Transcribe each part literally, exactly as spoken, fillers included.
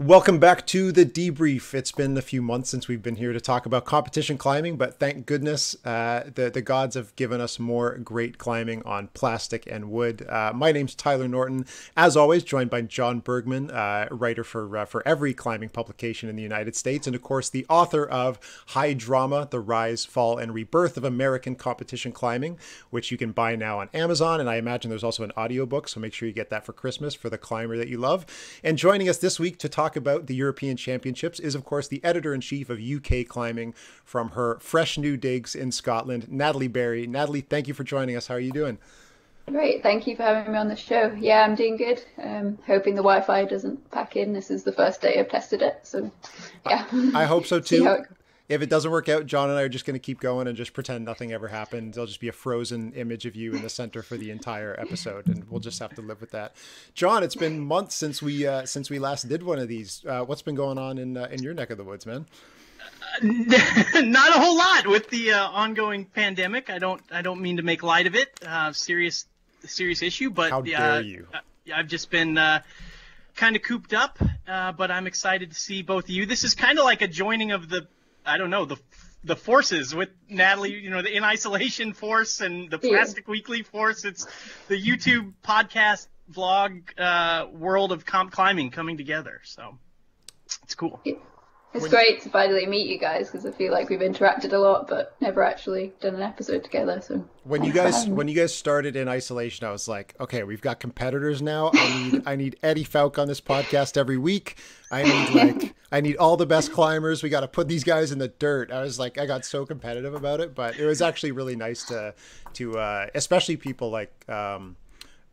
Welcome back to The Debrief. It's been a few months since we've been here to talk about competition climbing, but thank goodness uh, the, the gods have given us more great climbing on plastic and wood. Uh, my name's Tyler Norton, as always, joined by John Burgman, uh, writer for, uh, for every climbing publication in the United States, and of course the author of High Drama, The Rise, Fall, and Rebirth of American Competition Climbing, which you can buy now on Amazon, and I imagine there's also an audiobook, so make sure you get that for Christmas for the climber that you love. And joining us this week to talk about the European Championships is, of course, the editor-in-chief of U K Climbing from her fresh new digs in Scotland, Natalie Berry. Natalie, thank you for joining us. How are you doing? Great. Thank you for having me on the show. Yeah, I'm doing good. Um, hoping the Wi-Fi doesn't pack in. This is the first day I've tested it. So, yeah. I, I hope so, too. If it doesn't work out, John and I are just going to keep going and just pretend nothing ever happened. There'll just be a frozen image of you in the center for the entire episode, and we'll just have to live with that. John, it's been months since we uh, since we last did one of these. Uh, what's been going on in uh, in your neck of the woods, man? Uh, not a whole lot with the uh, ongoing pandemic. I don't I don't mean to make light of it. Uh, serious serious issue, but how dare uh, you? I've just been. Uh, kind of cooped up, uh, but I'm excited to see both of you. This is kind of like a joining of the I don't know, the the forces with Natalie, you know, the In Isolation force and the Plastic yeah. Weekly force. It's the YouTube podcast vlog uh, world of comp climbing coming together. So it's cool. It's when... great to finally meet you guys because I feel like we've interacted a lot, but never actually done an episode together. So when you guys um... when you guys started In Isolation, I was like, okay, we've got competitors now. I need I need Eddie Falk on this podcast every week. I need like I need all the best climbers. We got to put these guys in the dirt. I was like, I got so competitive about it, but it was actually really nice to to uh, especially people like um,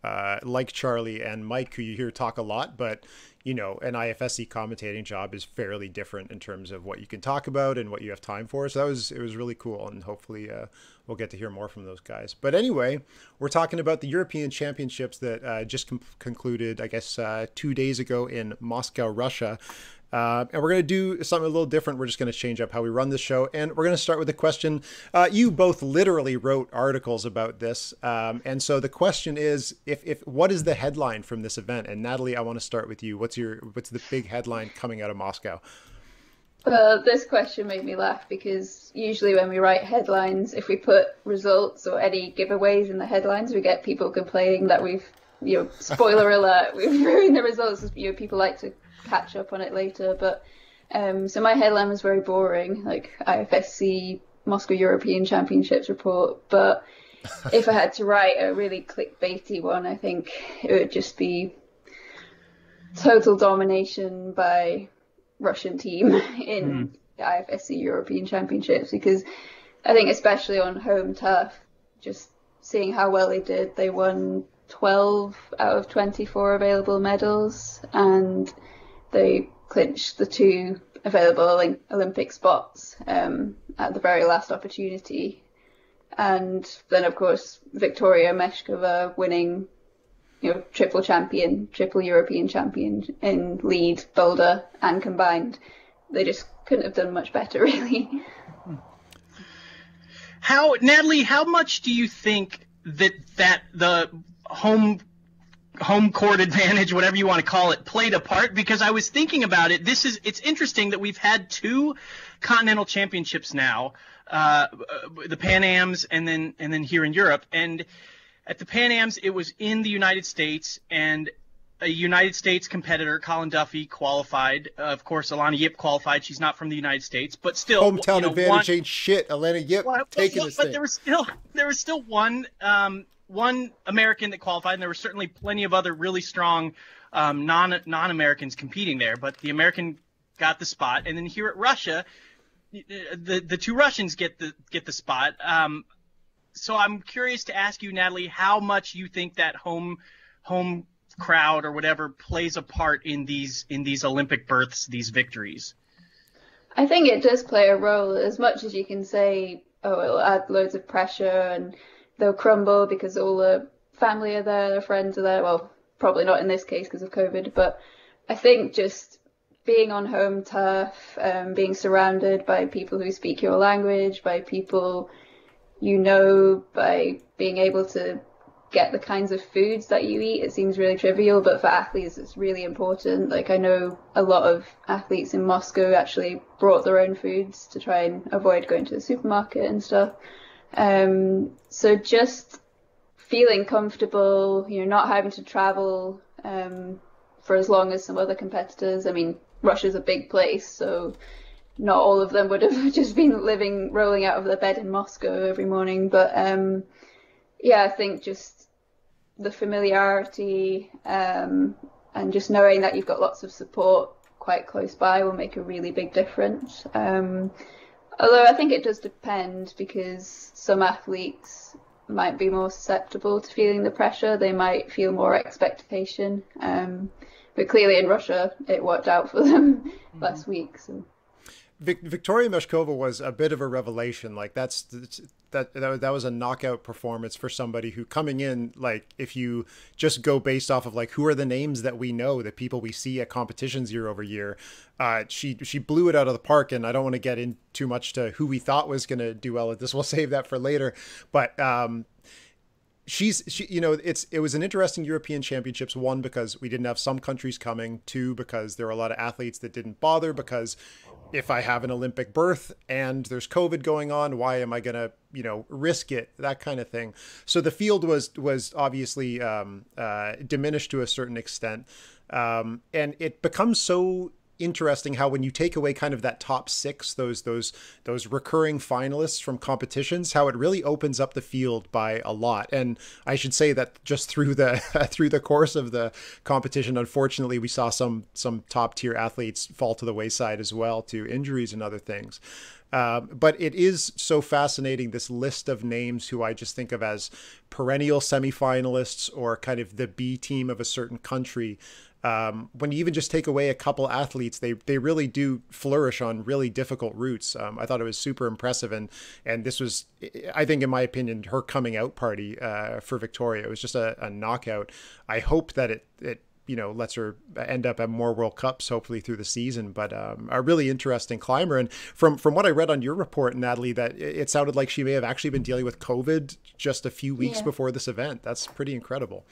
uh, like Charlie and Mike, who you hear talk a lot. But you know, an I F S C commentating job is fairly different in terms of what you can talk about and what you have time for. So that was it was really cool, and hopefully uh, we'll get to hear more from those guys. But anyway, we're talking about the European Championships that uh, just concluded, I guess, uh, two days ago in Moscow, Russia. Uh, and we're going to do something a little different. We're just going to change up how we run the show. And we're going to start with a question. Uh, you both literally wrote articles about this. Um, and so the question is, if, if what is the headline from this event? And Natalie, I want to start with you. What's your what's the big headline coming out of Moscow? Well, this question made me laugh because usually when we write headlines, if we put results or any giveaways in the headlines, we get people complaining that we've, you know, spoiler alert, we've ruined the results. You know, people like to catch up on it later, but um so my headline was very boring, like I F S C Moscow European Championships report, but if I had to write a really clickbaity one, I think it would just be total domination by Russian team in mm. the I F S C European Championships, because I think especially on home turf, just seeing how well they did, they won twelve out of twenty-four available medals and they clinched the two available Olympic spots um, at the very last opportunity. And then, of course, Viktoriia Meshkova winning, you know, triple champion, triple European champion in lead, boulder and combined. They just couldn't have done much better, really. How, Natalie, how much do you think that, that the home... home court advantage, whatever you want to call it, played a part? Because I was thinking about it. This is, it's interesting that we've had two continental championships now, uh, the Pan Ams and then, and then here in Europe. And at the Pan Ams, it was in the United States, and a United States competitor, Colin Duffy, qualified. Uh, of course, Alannah Yip qualified. She's not from the United States, but still, hometown you know, advantage one, ain't shit. Alannah Yip well, taking well, this But thing. there was still, there was still one, um, one American that qualified, and there were certainly plenty of other really strong um, non, non-Americans competing there, but the American got the spot. And then here at Russia, the, the two Russians get the, get the spot. Um, so I'm curious to ask you, Natalie, how much you think that home, home crowd or whatever plays a part in these, in these Olympic berths, these victories. I think it does play a role, as much as you can say, oh, it'll add loads of pressure and they'll crumble because all the family are there, their friends are there. Well, probably not in this case because of COVID, but I think just being on home turf, um, being surrounded by people who speak your language, by people you know, by being able to get the kinds of foods that you eat. It seems really trivial, but for athletes it's really important. Like, I know a lot of athletes in Moscow actually brought their own foods to try and avoid going to the supermarket and stuff. Um, so just feeling comfortable, you know, not having to travel um, for as long as some other competitors. I mean, Russia's a big place, so not all of them would have just been living, rolling out of their bed in Moscow every morning. But um, yeah, I think just the familiarity um, and just knowing that you've got lots of support quite close by will make a really big difference. Um, although I think it does depend, because some athletes might be more susceptible to feeling the pressure. They might feel more expectation. Um, but clearly in Russia, it worked out for them mm-hmm. last week. So. Viktoriia Meshkova was a bit of a revelation. Like, that's that that was a knockout performance for somebody who, coming in, like, if you just go based off of like who are the names that we know, the people we see at competitions year over year, uh she she blew it out of the park. And I don't want to get in too much to who we thought was going to do well at this. We'll save that for later. But um She's, she, you know, it's, it was an interesting European Championships, one, because we didn't have some countries coming, two, because there were a lot of athletes that didn't bother, because if I have an Olympic berth and there's COVID going on, why am I going to, you know, risk it, that kind of thing. So the field was, was obviously um, uh, diminished to a certain extent. Um, and it becomes so interesting how, when you take away kind of that top six, those those those recurring finalists from competitions, how it really opens up the field by a lot. And I should say that just through the through the course of the competition, unfortunately, we saw some some top tier athletes fall to the wayside as well, to injuries and other things. Uh, but it is so fascinating, this list of names who I just think of as perennial semifinalists, or kind of the B team of a certain country. Um, when you even just take away a couple athletes, they they really do flourish on really difficult routes. Um, I thought it was super impressive, and and this was, I think, in my opinion, her coming out party uh, for Viktoriia. It was just a, a knockout. I hope that it it you know lets her end up at more World Cups, hopefully, through the season. But um, a really interesting climber. And from from what I read on your report, Natalie, that it sounded like she may have actually been dealing with COVID just a few weeks yeah. before this event. That's pretty incredible.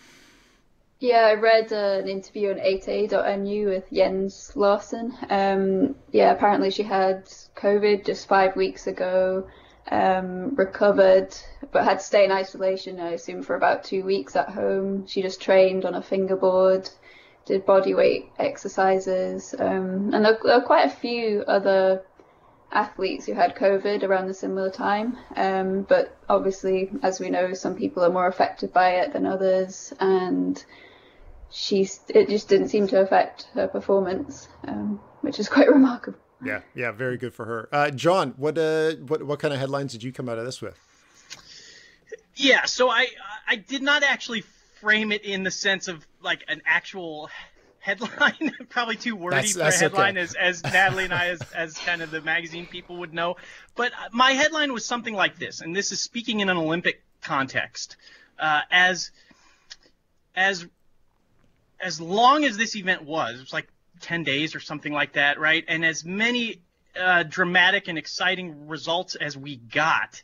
Yeah, I read uh, an interview on eight nu with Jens Larsen. Um, yeah, apparently she had COVID just five weeks ago, um, recovered, but had to stay in isolation, I assume, for about two weeks at home. She just trained on a fingerboard, did body weight exercises. Um, and there, there were quite a few other athletes who had COVID around the similar time. Um, but obviously, as we know, some people are more affected by it than others. And She, it just didn't seem to affect her performance, um, which is quite remarkable. Yeah, yeah, very good for her. Uh, John, what, uh, what, what kind of headlines did you come out of this with? Yeah, so I, I did not actually frame it in the sense of like an actual headline. Probably too wordy that's, for that's a headline, okay. as, as Natalie and I, as, as kind of the magazine people would know. But my headline was something like this, and this is speaking in an Olympic context. Uh, as, as As long as this event was, it was like ten days or something like that, right? And as many uh, dramatic and exciting results as we got,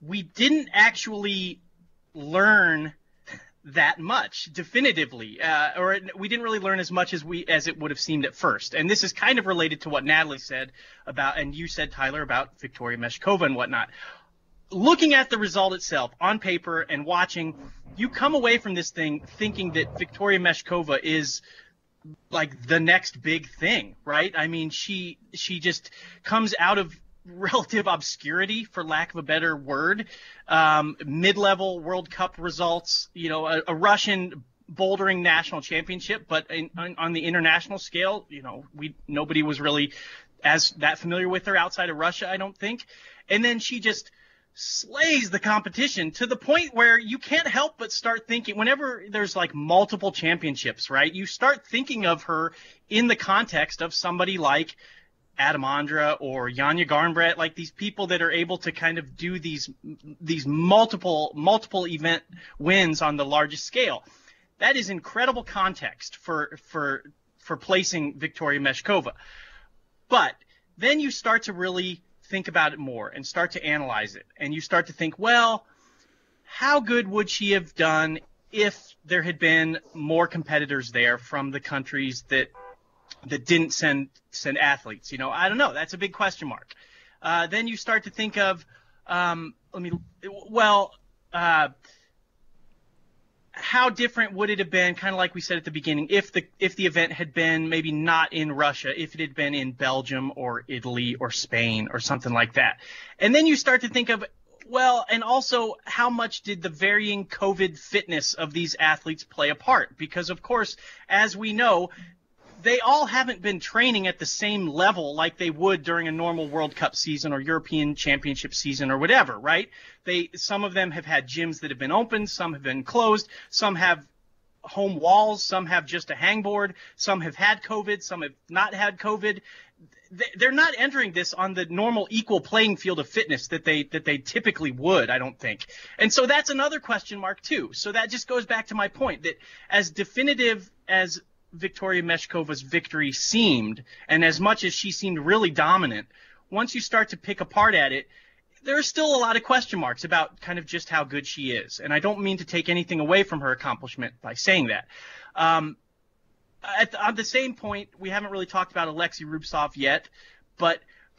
we didn't actually learn that much definitively, uh, or it, we didn't really learn as much as we as it would have seemed at first. And this is kind of related to what Natalie said about, and you said, Tyler, about Viktoriia Meshkova and whatnot. Looking at the result itself on paper and watching, you come away from this thing thinking that Viktoriia Meshkova is like the next big thing, right? I mean, she she just comes out of relative obscurity, for lack of a better word, um, mid-level World Cup results, you know, a, a Russian bouldering national championship, but in, on, on the international scale, you know, we nobody was really as that familiar with her outside of Russia, I don't think. And then she just slays the competition to the point where you can't help but start thinking, whenever there's like multiple championships, right, you start thinking of her in the context of somebody like Adam Ondra or Janja Garnbret, like these people that are able to kind of do these these multiple multiple event wins on the largest scale. That is incredible context for for for placing Viktoriia Meshkova. But then you start to really think about it more and start to analyze it, and you start to think, well, how good would she have done if there had been more competitors there from the countries that that didn't send send athletes? You know, I don't know. That's a big question mark. Uh, then you start to think of, um, let me, well, uh, how different would it have been? Kind of like we said at the beginning, if the if the event had been maybe not in Russia, if it had been in Belgium or Italy or Spain or something like that. And then you start to think of, well, and also, how much did the varying COVID fitness of these athletes play a part? Because, of course, as we know, they all haven't been training at the same level like they would during a normal World Cup season or European Championship season or whatever, right? They, some of them have had gyms that have been open, some have been closed, some have home walls, some have just a hangboard, some have had COVID, some have not had COVID. They're not entering this on the normal equal playing field of fitness that they that they typically would, I don't think. And so that's another question mark too. So that just goes back to my point that as definitive as Viktoriia Meshkova's victory seemed, and as much as she seemed really dominant, once you start to pick apart at it, there are still a lot of question marks about kind of just how good she is. And I don't mean to take anything away from her accomplishment by saying that. Um, At the, on the same point, we haven't really talked about Alexey Rubtsov yet, but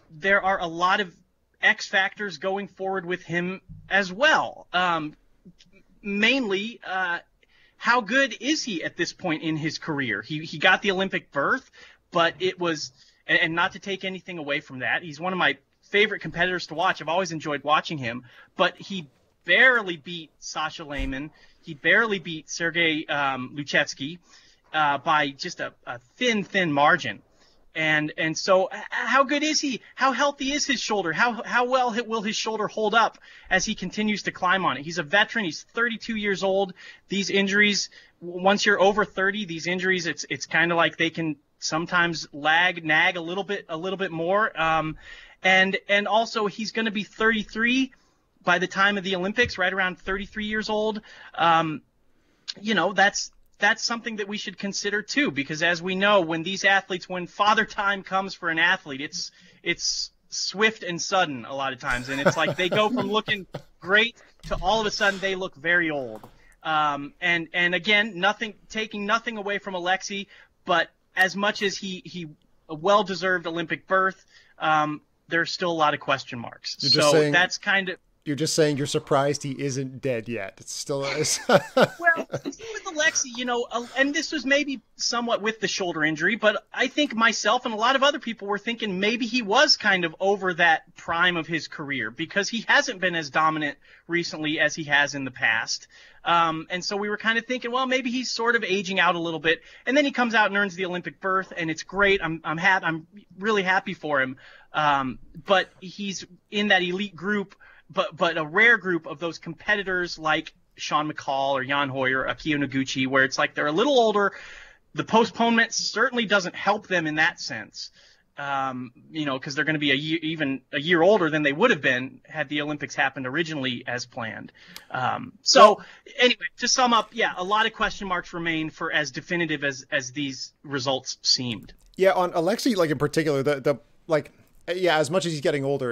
there are a lot of X factors going forward with him as well. Um, mainly, uh, how good is he at this point in his career? He he got the Olympic berth, but it was – and not to take anything away from that. He's one of my favorite competitors to watch. I've always enjoyed watching him, but he barely beat Sascha Lehmann. He barely beat Sergei um, Luchetsky. Uh, by just a, a thin, thin margin. And and so how good is he? How healthy is his shoulder? How how well will his shoulder hold up as he continues to climb on it? He's a veteran. He's thirty-two years old. These injuries, once you're over thirty, these injuries, it's it's kind of like they can sometimes lag, nag a little bit, a little bit more. Um, and and also he's going to be thirty-three by the time of the Olympics, right around thirty-three years old. Um, you know, that's That's something that we should consider too, because as we know, when these athletes, when father time comes for an athlete, it's it's swift and sudden a lot of times, and it's like they go from looking great to all of a sudden they look very old. Um, and and again, nothing taking nothing away from Alexey, but as much as he he a well-deserved Olympic berth, um, there's still a lot of question marks. You're just so saying, that's kind of. You're just saying you're surprised he isn't dead yet. It's still is. Well, with Alexey, you know, and this was maybe somewhat with the shoulder injury, but I think myself and a lot of other people were thinking maybe he was kind of over that prime of his career because he hasn't been as dominant recently as he has in the past. Um, and so we were kind of thinking, well, maybe he's sort of aging out a little bit. And then he comes out and earns the Olympic berth, and it's great. I'm I'm happy. I'm really happy for him. Um, but he's in that elite group. But but a rare group of those competitors like Sean McCall or Jan Hoyer, Akio Noguchi, where it's like they're a little older. The postponement certainly doesn't help them in that sense, um, you know, because they're going to be a year, even a year older than they would have been had the Olympics happened originally as planned. Um, so well, anyway, to sum up, yeah, a lot of question marks remain for as definitive as as these results seemed. Yeah, on Alexey, like in particular, the the like. Yeah, as much as he's getting older,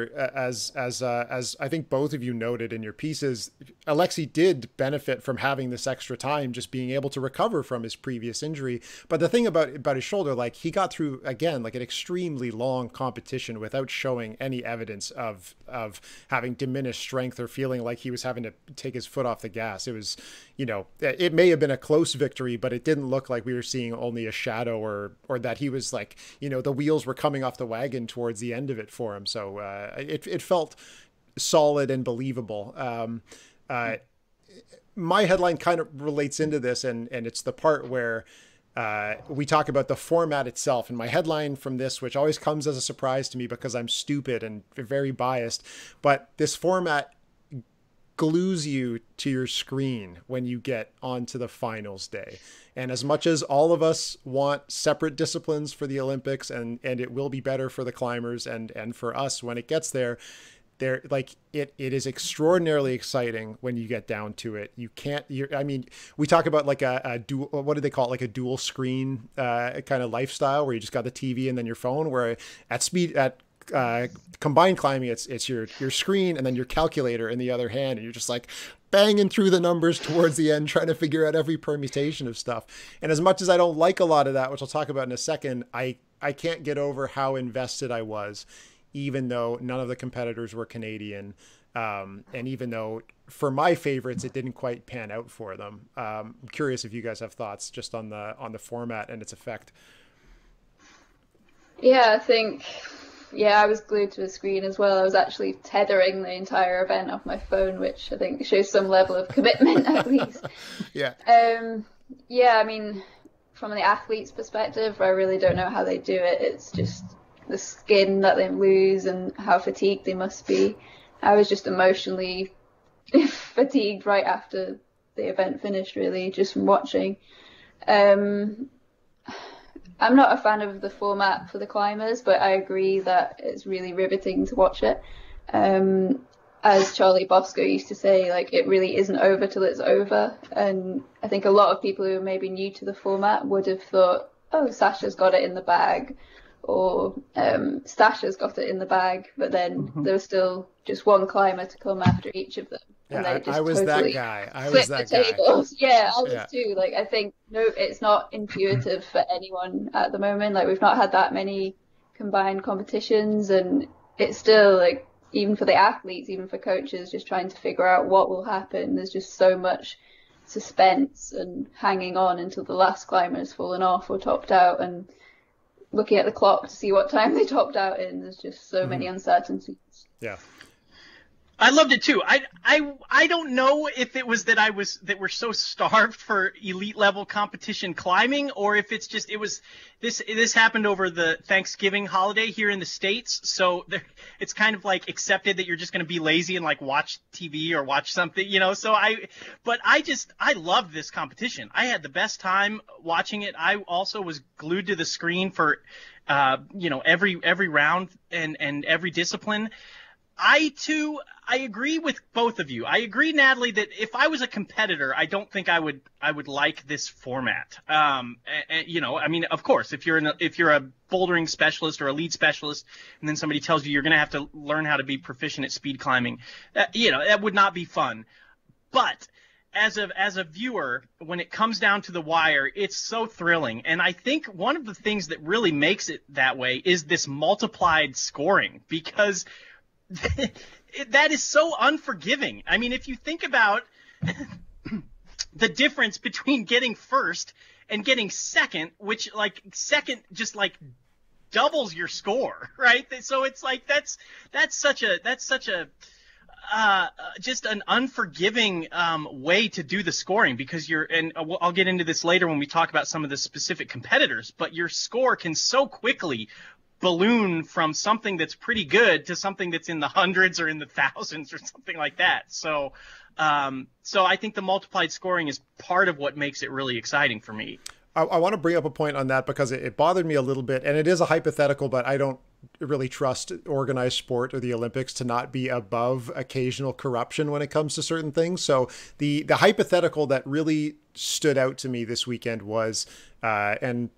as as uh, as I think both of you noted in your pieces, Alexey did benefit from having this extra time, just being able to recover from his previous injury. But the thing about about his shoulder, like he got through again, like an extremely long competition without showing any evidence of of having diminished strength or feeling like he was having to take his foot off the gas. It was, you know, it may have been a close victory, but it didn't look like we were seeing only a shadow or or that he was like, you know, the wheels were coming off the wagon towards the end of it for him. So uh, it, it felt solid and believable. Um, uh, my headline kind of relates into this, and, and it's the part where uh, we talk about the format itself. And my headline from this, which always comes as a surprise to me because I'm stupid and very biased, but this format glues you to your screen when you get onto the finals day. And as much as all of us want separate disciplines for the Olympics, and and it will be better for the climbers and and for us when it gets there, there like it it is extraordinarily exciting when you get down to it. You can't. You're, I mean, we talk about like a, a dual. What do they call it? Like a dual screen uh, kind of lifestyle where you just got the T V and then your phone. Where at speed at uh combined climbing, it's it's your your screen and then your calculator in the other hand, and you're just like, banging through the numbers towards the end, trying to figure out every permutation of stuff. And as much as I don't like a lot of that, which I'll talk about in a second, I, I can't get over how invested I was, even though none of the competitors were Canadian. Um, and even though for my favorites, it didn't quite pan out for them. Um, I'm curious if you guys have thoughts just on the, on the format and its effect. Yeah, I think, yeah, I was glued to the screen as well. I was actually tethering the entire event off my phone, which I think shows some level of commitment at least. Yeah. Um, yeah, I mean, from the athlete's perspective, I really don't know how they do it. It's just the skin that they lose and how fatigued they must be. I was just emotionally fatigued right after the event finished, really, just from watching. Um, I'm not a fan of the format for the climbers, but I agree that it's really riveting to watch it. Um, as Charlie Boscoe used to say, like, it really isn't over till it's over. And I think a lot of people who are maybe new to the format would have thought, oh, Sasha's got it in the bag, or um, Stasha's got it in the bag, but then mm-hmm. there was still just one climber to come after each of them. Yeah, and they just I was totally that guy. I was that guy. Tables. Yeah, I was yeah. too. Like, I think no, it's not intuitive for anyone at the moment. Like, we've not had that many combined competitions, and it's still like, even for the athletes, even for coaches, just trying to figure out what will happen. There's just so much suspense and hanging on until the last climber has fallen off or topped out, and looking at the clock to see what time they topped out in. There's just so mm-hmm. many uncertainties. Yeah. I loved it too. I, I, I don't know if it was that I was, that we're so starved for elite level competition climbing, or if it's just, it was this, this happened over the Thanksgiving holiday here in the States. So there, it's kind of like accepted that you're just going to be lazy and like watch T V or watch something, you know? So I, but I just, I loved this competition. I had the best time watching it. I also was glued to the screen for, uh, you know, every, every round and, and every discipline. I, too, I agree with both of you. I agree, Natalie, that if I was a competitor, I don't think I would I would like this format. Um, and, and, you know, I mean, of course, if you're an, if you're a bouldering specialist or a lead specialist, and then somebody tells you you're going to have to learn how to be proficient at speed climbing, that, you know, that would not be fun. But as a, as a viewer, when it comes down to the wire, it's so thrilling. And I think one of the things that really makes it that way is this multiplied scoring, because – that is so unforgiving. I mean, if you think about the difference between getting first and getting second, which like second just like doubles your score, right? So it's like that's that's such a that's such a uh, just an unforgiving um, way to do the scoring, because you're, and I'll get into this later when we talk about some of the specific competitors, but your score can so quickly balloon from something that's pretty good to something that's in the hundreds or in the thousands or something like that. So um, so I think the multiplied scoring is part of what makes it really exciting for me. I, I want to bring up a point on that, because it, it bothered me a little bit, and it is a hypothetical, but I don't really trust organized sport or the Olympics to not be above occasional corruption when it comes to certain things. So the, the hypothetical that really stood out to me this weekend was, uh, and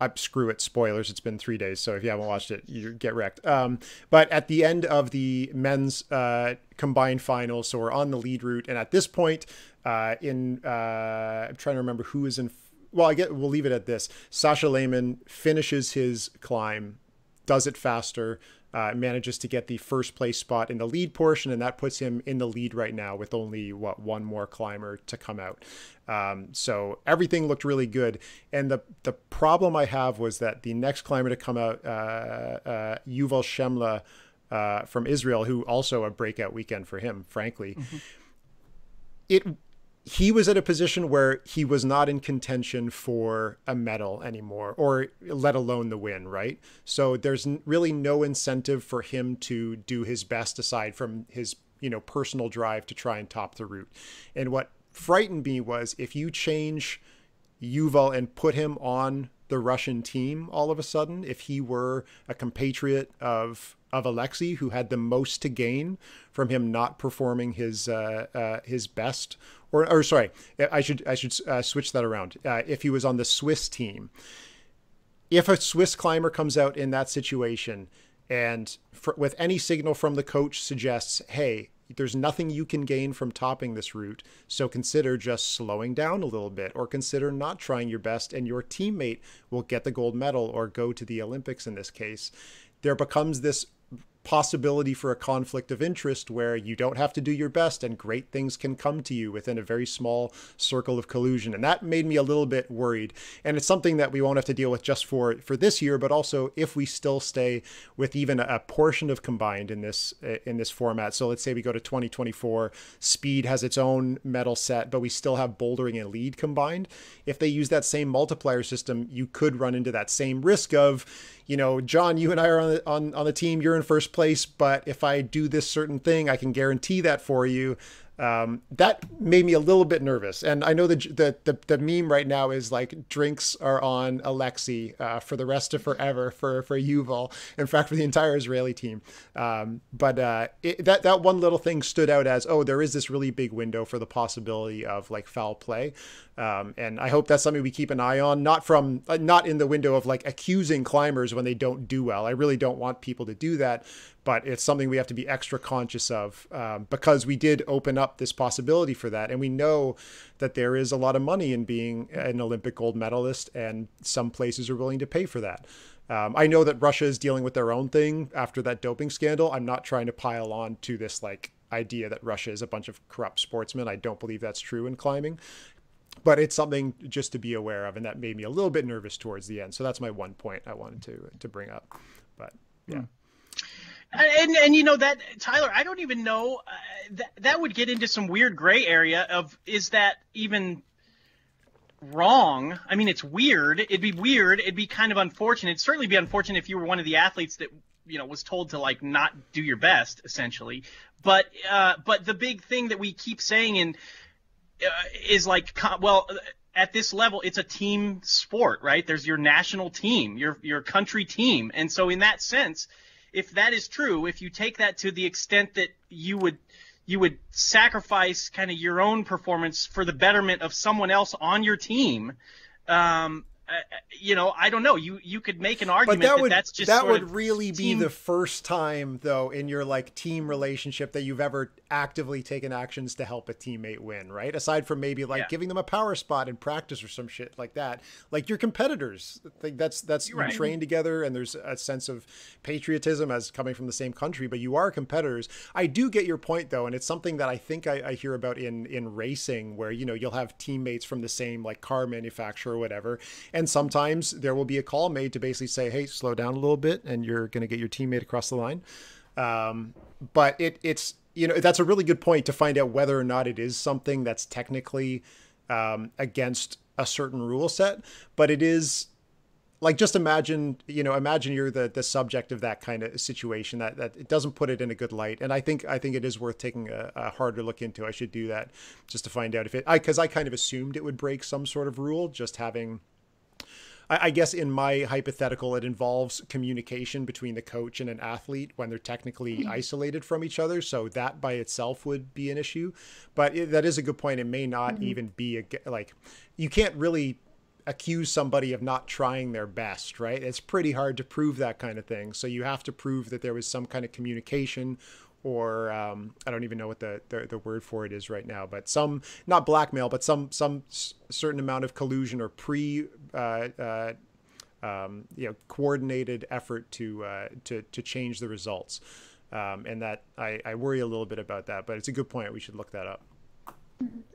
I, screw it, spoilers, it's been three days, so if you haven't watched it, you get wrecked. Um, but at the end of the men's uh, combined finals, so we're on the lead route, and at this point, uh, in uh, I'm trying to remember who is in, well, I get, we'll leave it at this. Sascha Lehmann finishes his climb, does it faster, uh, manages to get the first place spot in the lead portion, and that puts him in the lead right now with only, what, one more climber to come out. Um, so everything looked really good. And the, the problem I have was that the next climber to come out, uh, uh, Yuval Shemla uh, from Israel, who also a breakout weekend for him, frankly, mm-hmm. it he was at a position where he was not in contention for a medal anymore, or let alone the win, right? So there's really no incentive for him to do his best aside from his, you know, personal drive to try and top the route. And what frightened me was, if you change Yuval and put him on the Russian team all of a sudden, if he were a compatriot of of Alexey, who had the most to gain from him not performing his uh, uh, his best, or or sorry, I should I should uh, switch that around. Uh, if he was on the Swiss team, if a Swiss climber comes out in that situation, and for, with any signal from the coach suggests, hey, There's nothing you can gain from topping this route, so consider just slowing down a little bit, or consider not trying your best, and your teammate will get the gold medal or go to the Olympics in this case. There becomes this possibility for a conflict of interest where you don't have to do your best and great things can come to you within a very small circle of collusion. And that made me a little bit worried. And it's something that we won't have to deal with just for, for this year, but also if we still stay with even a portion of combined in this, in this format. So let's say we go to twenty twenty-four, speed has its own medal set, but we still have bouldering and lead combined. If they use that same multiplier system, you could run into that same risk of, you know, John, you and I are on the, on, on the team, you're in first place. place, but if I do this certain thing, I can guarantee that for you. Um, that made me a little bit nervous. And I know the, the, the, the meme right now is like, drinks are on Alexey uh, for the rest of forever for, for Yuval, in fact, for the entire Israeli team. Um, but uh, it, that, that one little thing stood out as, oh, there is this really big window for the possibility of like foul play. Um, and I hope that's something we keep an eye on, not from, uh, not in the window of like accusing climbers when they don't do well. I really don't want people to do that. But it's something we have to be extra conscious of um, because we did open up this possibility for that. And we know that there is a lot of money in being an Olympic gold medalist, and some places are willing to pay for that. Um, I know that Russia is dealing with their own thing after that doping scandal. I'm not trying to pile on to this like idea that Russia is a bunch of corrupt sportsmen. I don't believe that's true in climbing. But it's something just to be aware of. And that made me a little bit nervous towards the end. So that's my one point I wanted to, to bring up. But yeah. yeah. And, and, you know, that, Tyler, I don't even know, uh, that, that would get into some weird gray area of, is that even wrong? I mean, it's weird. It'd be weird. It'd be kind of unfortunate. It'd certainly be unfortunate if you were one of the athletes that, you know, was told to, like, not do your best, essentially. But, uh, but the big thing that we keep saying in, uh, is, like, well, at this level, it's a team sport, right? There's your national team, your your country team. And so in that sense, if that is true, if you take that to the extent that you would you would sacrifice kind of your own performance for the betterment of someone else on your team, um, uh, you know, I don't know. You you could make an argument but that, that would, that's just that sort would of really team... be the first time though in your like team relationship that you've ever actively taken actions to help a teammate win, right? Aside from maybe like yeah. giving them a power spot in practice or some shit like that. Like your competitors, that's that's you're right. trained together, and there's a sense of patriotism as coming from the same country, but you are competitors. I do get your point though, and it's something that I think I, I hear about in in racing, where you know you'll have teammates from the same like car manufacturer or whatever. And sometimes there will be a call made to basically say, hey, slow down a little bit, and you're going to get your teammate across the line. Um, but it, it's, you know, that's a really good point to find out whether or not it is something that's technically um, against a certain rule set. But it is like, just imagine, you know, imagine you're the, the subject of that kind of situation that, that it doesn't put it in a good light. And I think I think it is worth taking a, a harder look into. I should do that just to find out if it I because I kind of assumed it would break some sort of rule, just having. I guess in my hypothetical, it involves communication between the coach and an athlete when they're technically isolated from each other. So that by itself would be an issue. But it, that is a good point. It may not mm-hmm. even be a, like you can't really accuse somebody of not trying their best, right? It's pretty hard to prove that kind of thing. So you have to prove that there was some kind of communication or um, I don't even know what the, the, the word for it is right now, but some, not blackmail, but some, some certain amount of collusion or pre, uh, uh, um, you know, coordinated effort to, uh, to, to change the results. Um, and that I, I worry a little bit about that, but it's a good point. We should look that up.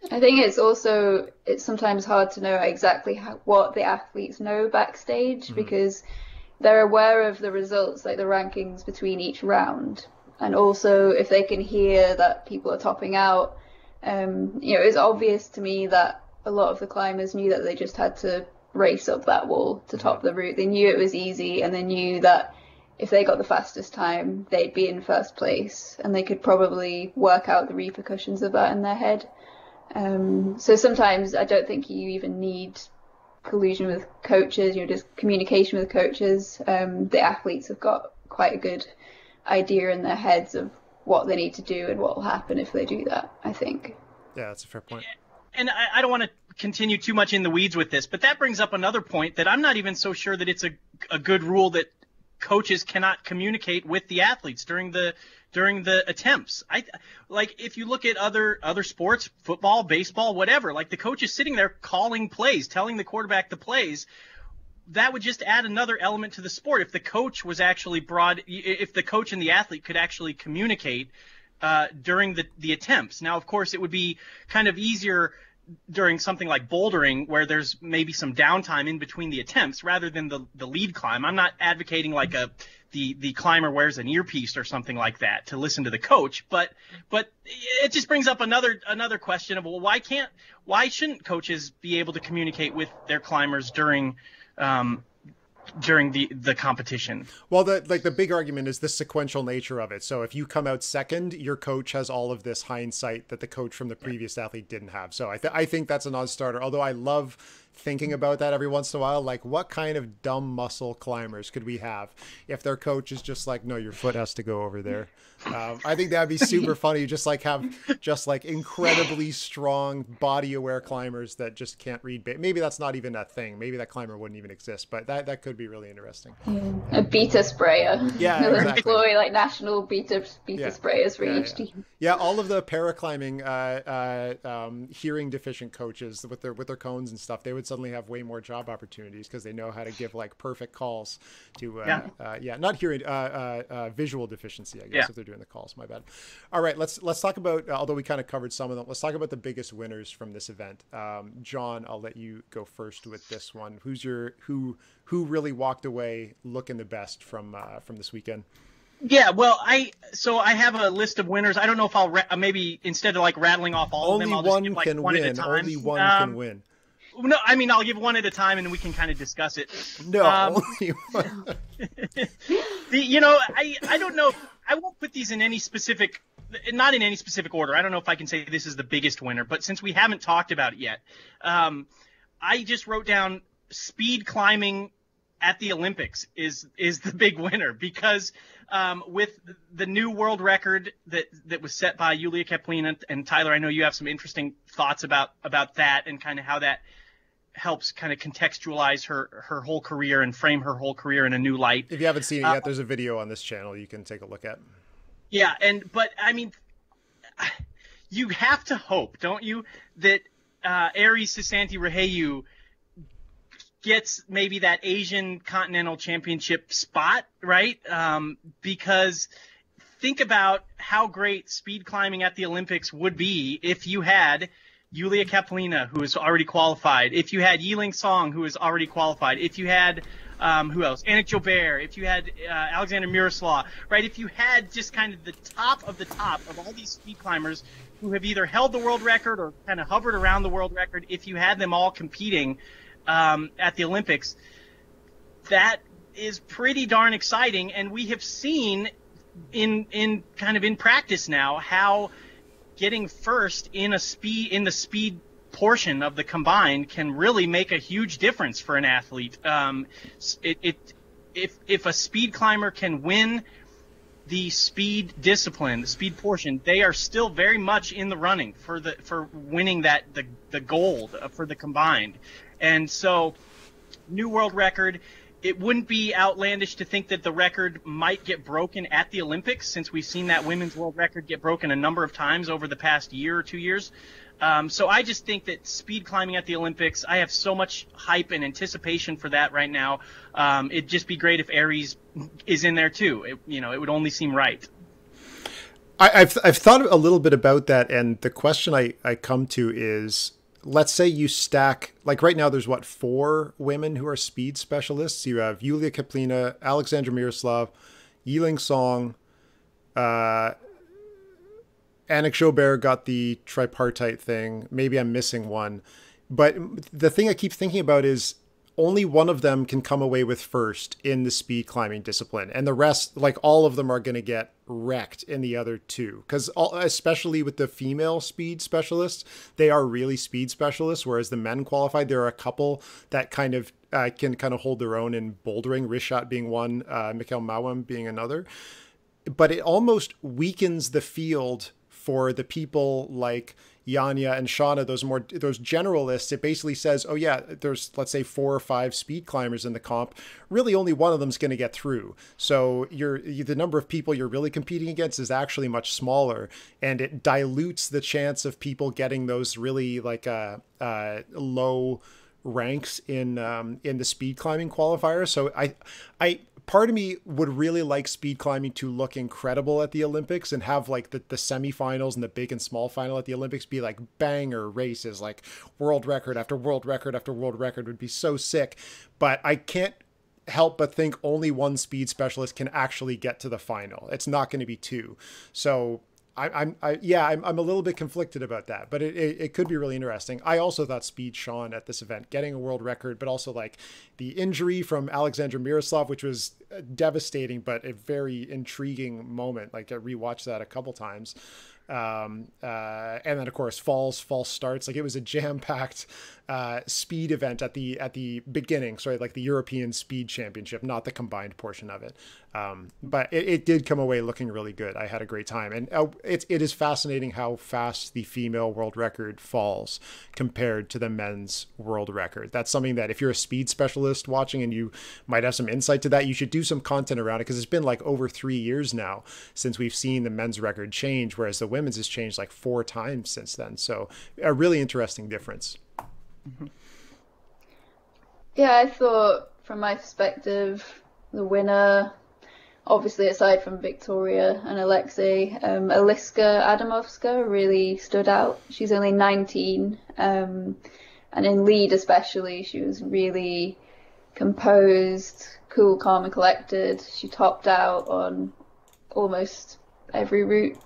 I think it's also, it's sometimes hard to know exactly how, what the athletes know backstage mm-hmm. because they're aware of the results, like the rankings between each round. And also, if they can hear that people are topping out, um, you know, it's obvious to me that a lot of the climbers knew that they just had to race up that wall to top the route. They knew it was easy, and they knew that if they got the fastest time, they'd be in first place, and they could probably work out the repercussions of that in their head. Um, so sometimes I don't think you even need collusion with coaches, you know, just communication with coaches. Um, the athletes have got quite a good idea in their heads of what they need to do and what will happen if they do that, I think. Yeah, that's a fair point. And I, I don't want to continue too much in the weeds with this, but that brings up another point that I'm not even so sure that it's a, a good rule that coaches cannot communicate with the athletes during the during the attempts. I like if you look at other other sports, football, baseball, whatever, like the coach is sitting there calling plays, telling the quarterback the plays. That would just add another element to the sport if the coach was actually broad, if the coach and the athlete could actually communicate uh, during the, the attempts. Now, of course, it would be kind of easier during something like bouldering where there's maybe some downtime in between the attempts rather than the, the lead climb. I'm not advocating like a the, the climber wears an earpiece or something like that to listen to the coach, but but it just brings up another another question of, well, why can't why shouldn't coaches be able to communicate with their climbers during um during the the competition? Well, the like the big argument is the sequential nature of it. So if you come out second, your coach has all of this hindsight that the coach from the previous athlete didn't have. So I, th I think that's a non-starter, although I love thinking about that every once in a while, like what kind of dumb muscle climbers could we have if their coach is just like, no, your foot has to go over there. um, I think that'd be super funny, just like have just like incredibly strong body aware climbers that just can't read. Maybe that's not even a thing, maybe that climber wouldn't even exist, but that that could be really interesting. Yeah. A beta sprayer. Yeah, exactly. Glory, like national beta beta yeah. sprayers for yeah, each yeah. team. Yeah, all of the paraclimbing uh, uh, um, hearing deficient coaches with their with their cones and stuff, they would suddenly have way more job opportunities because they know how to give like perfect calls to uh yeah, uh, yeah not hearing uh, uh uh visual deficiency, I guess, yeah. if they're doing the calls. My bad. All right, let's let's talk about uh, although we kind of covered some of them, let's talk about the biggest winners from this event. um John, I'll let you go first with this one. Who's your who who really walked away looking the best from uh from this weekend? Yeah, well, I so I have a list of winners. I don't know if I'll maybe instead of like rattling off all only of them, I'll one just give, like, can one win. Only one um, can win. No, I mean, I'll give one at a time and we can kind of discuss it. No. Um, the, you know, I, I don't know. I won't put these in any specific, not in any specific order. I don't know if I can say this is the biggest winner, but since we haven't talked about it yet, um, I just wrote down speed climbing at the Olympics is, is the big winner because um, with the new world record that, that was set by Yulia Kaplina, and Tyler, I know you have some interesting thoughts about, about that and kind of how that helps kind of contextualize her her whole career and frame her whole career in a new light. If you haven't seen it yet, uh, there's a video on this channel you can take a look at. Yeah, and but I mean, you have to hope, don't you, that uh, Aries Sisanti Raheyu gets maybe that Asian Continental Championship spot, right? Um, because think about how great speed climbing at the Olympics would be if you had Yulia Kaplina, who is already qualified, if you had Yiling Song, who is already qualified, if you had, um, who else, Annick Joubert, if you had uh, Alexander Miroslav, right? If you had just kind of the top of the top of all these speed climbers who have either held the world record or kind of hovered around the world record, if you had them all competing um, at the Olympics, that is pretty darn exciting. And we have seen in, in kind of in practice now how getting first in a speed in the speed portion of the combined can really make a huge difference for an athlete. Um, it, it if if a speed climber can win the speed discipline, the speed portion, they are still very much in the running for the for winning that the the gold for the combined. And so, new world record. It wouldn't be outlandish to think that the record might get broken at the Olympics, since we've seen that women's world record get broken a number of times over the past year or two years. Um, so I just think that speed climbing at the Olympics, I have so much hype and anticipation for that right now. Um, it'd just be great if Aries is in there too. It, you know, it would only seem right. I, I've, I've thought a little bit about that. And the question I, I come to is, let's say you stack, like right now there's what, four women who are speed specialists. You have Yulia Kaplina, Alexandra Miroslav, Yiling Song, uh, Annick Joubert got the tripartite thing. Maybe I'm missing one. But the thing I keep thinking about is only one of them can come away with first in the speed climbing discipline. And the rest, like all of them are going to get wrecked in the other two, because especially with the female speed specialists, they are really speed specialists, whereas the men qualified, there are a couple that kind of uh, can kind of hold their own in bouldering, Rishat being one, uh, Mikhail Mawam being another. But it almost weakens the field for the people like Janja and Shauna, those more those generalists, it basically says, oh yeah, there's, let's say, four or five speed climbers in the comp. Really only one of them's going to get through. So you're, you, the number of people you're really competing against is actually much smaller, and it dilutes the chance of people getting those really like uh, uh, low ranks in um, in the speed climbing qualifier. So I, I. part of me would really like speed climbing to look incredible at the Olympics and have like the, the semifinals and the big and small final at the Olympics be like banger races, like world record after world record after world record would be so sick. But I can't help but think only one speed specialist can actually get to the final. It's not going to be two. So I, I'm, I, yeah, I'm, I'm a little bit conflicted about that, but it, it, it could be really interesting. I also thought Speed Sean at this event getting a world record, but also like the injury from Alexander Miroslav, which was devastating, but a very intriguing moment. Like I rewatched that a couple times. Um, uh, and then of course falls, false starts. Like it was a jam packed, uh, speed event at the, at the beginning. Sorry, like the European Speed Championship, not the combined portion of it. Um, but it, it did come away looking really good. I had a great time, and uh, it, it is fascinating how fast the female world record falls compared to the men's world record. That's something that if you're a speed specialist watching and you might have some insight to that, you should do some content around it. Cause it's been like over three years now since we've seen the men's record change, whereas the women's has changed like four times since then. So a really interesting difference. Mm-hmm. Yeah, I thought from my perspective, the winner, obviously aside from Viktoriia and Alexey, um, Aliska Adamovska really stood out. She's only nineteen, um, and in lead especially, she was really composed, cool, calm and collected. She topped out on almost every route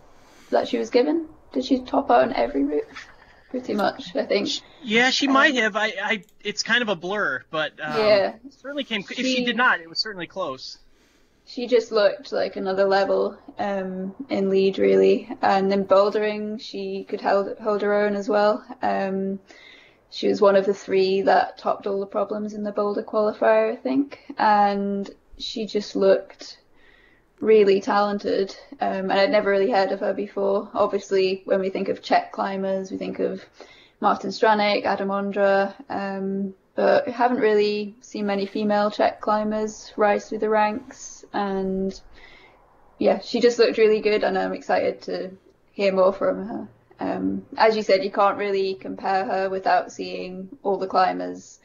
that she was given. Did she top out on every route? Pretty much, I think. Yeah, she um, might have. I, I, it's kind of a blur, but um, yeah, it certainly came. She, if she did not, it was certainly close. She just looked like another level um, in lead, really. And in bouldering, she could hold hold her own as well. Um, she was one of the three that topped all the problems in the boulder qualifier, I think, and she just looked really talented, um, and I'd never really heard of her before. Obviously, when we think of Czech climbers, we think of Martin Stranick, Adam Ondra, um, but we haven't really seen many female Czech climbers rise through the ranks. And yeah, she just looked really good, and I'm excited to hear more from her. Um, as you said, you can't really compare her without seeing all the climbers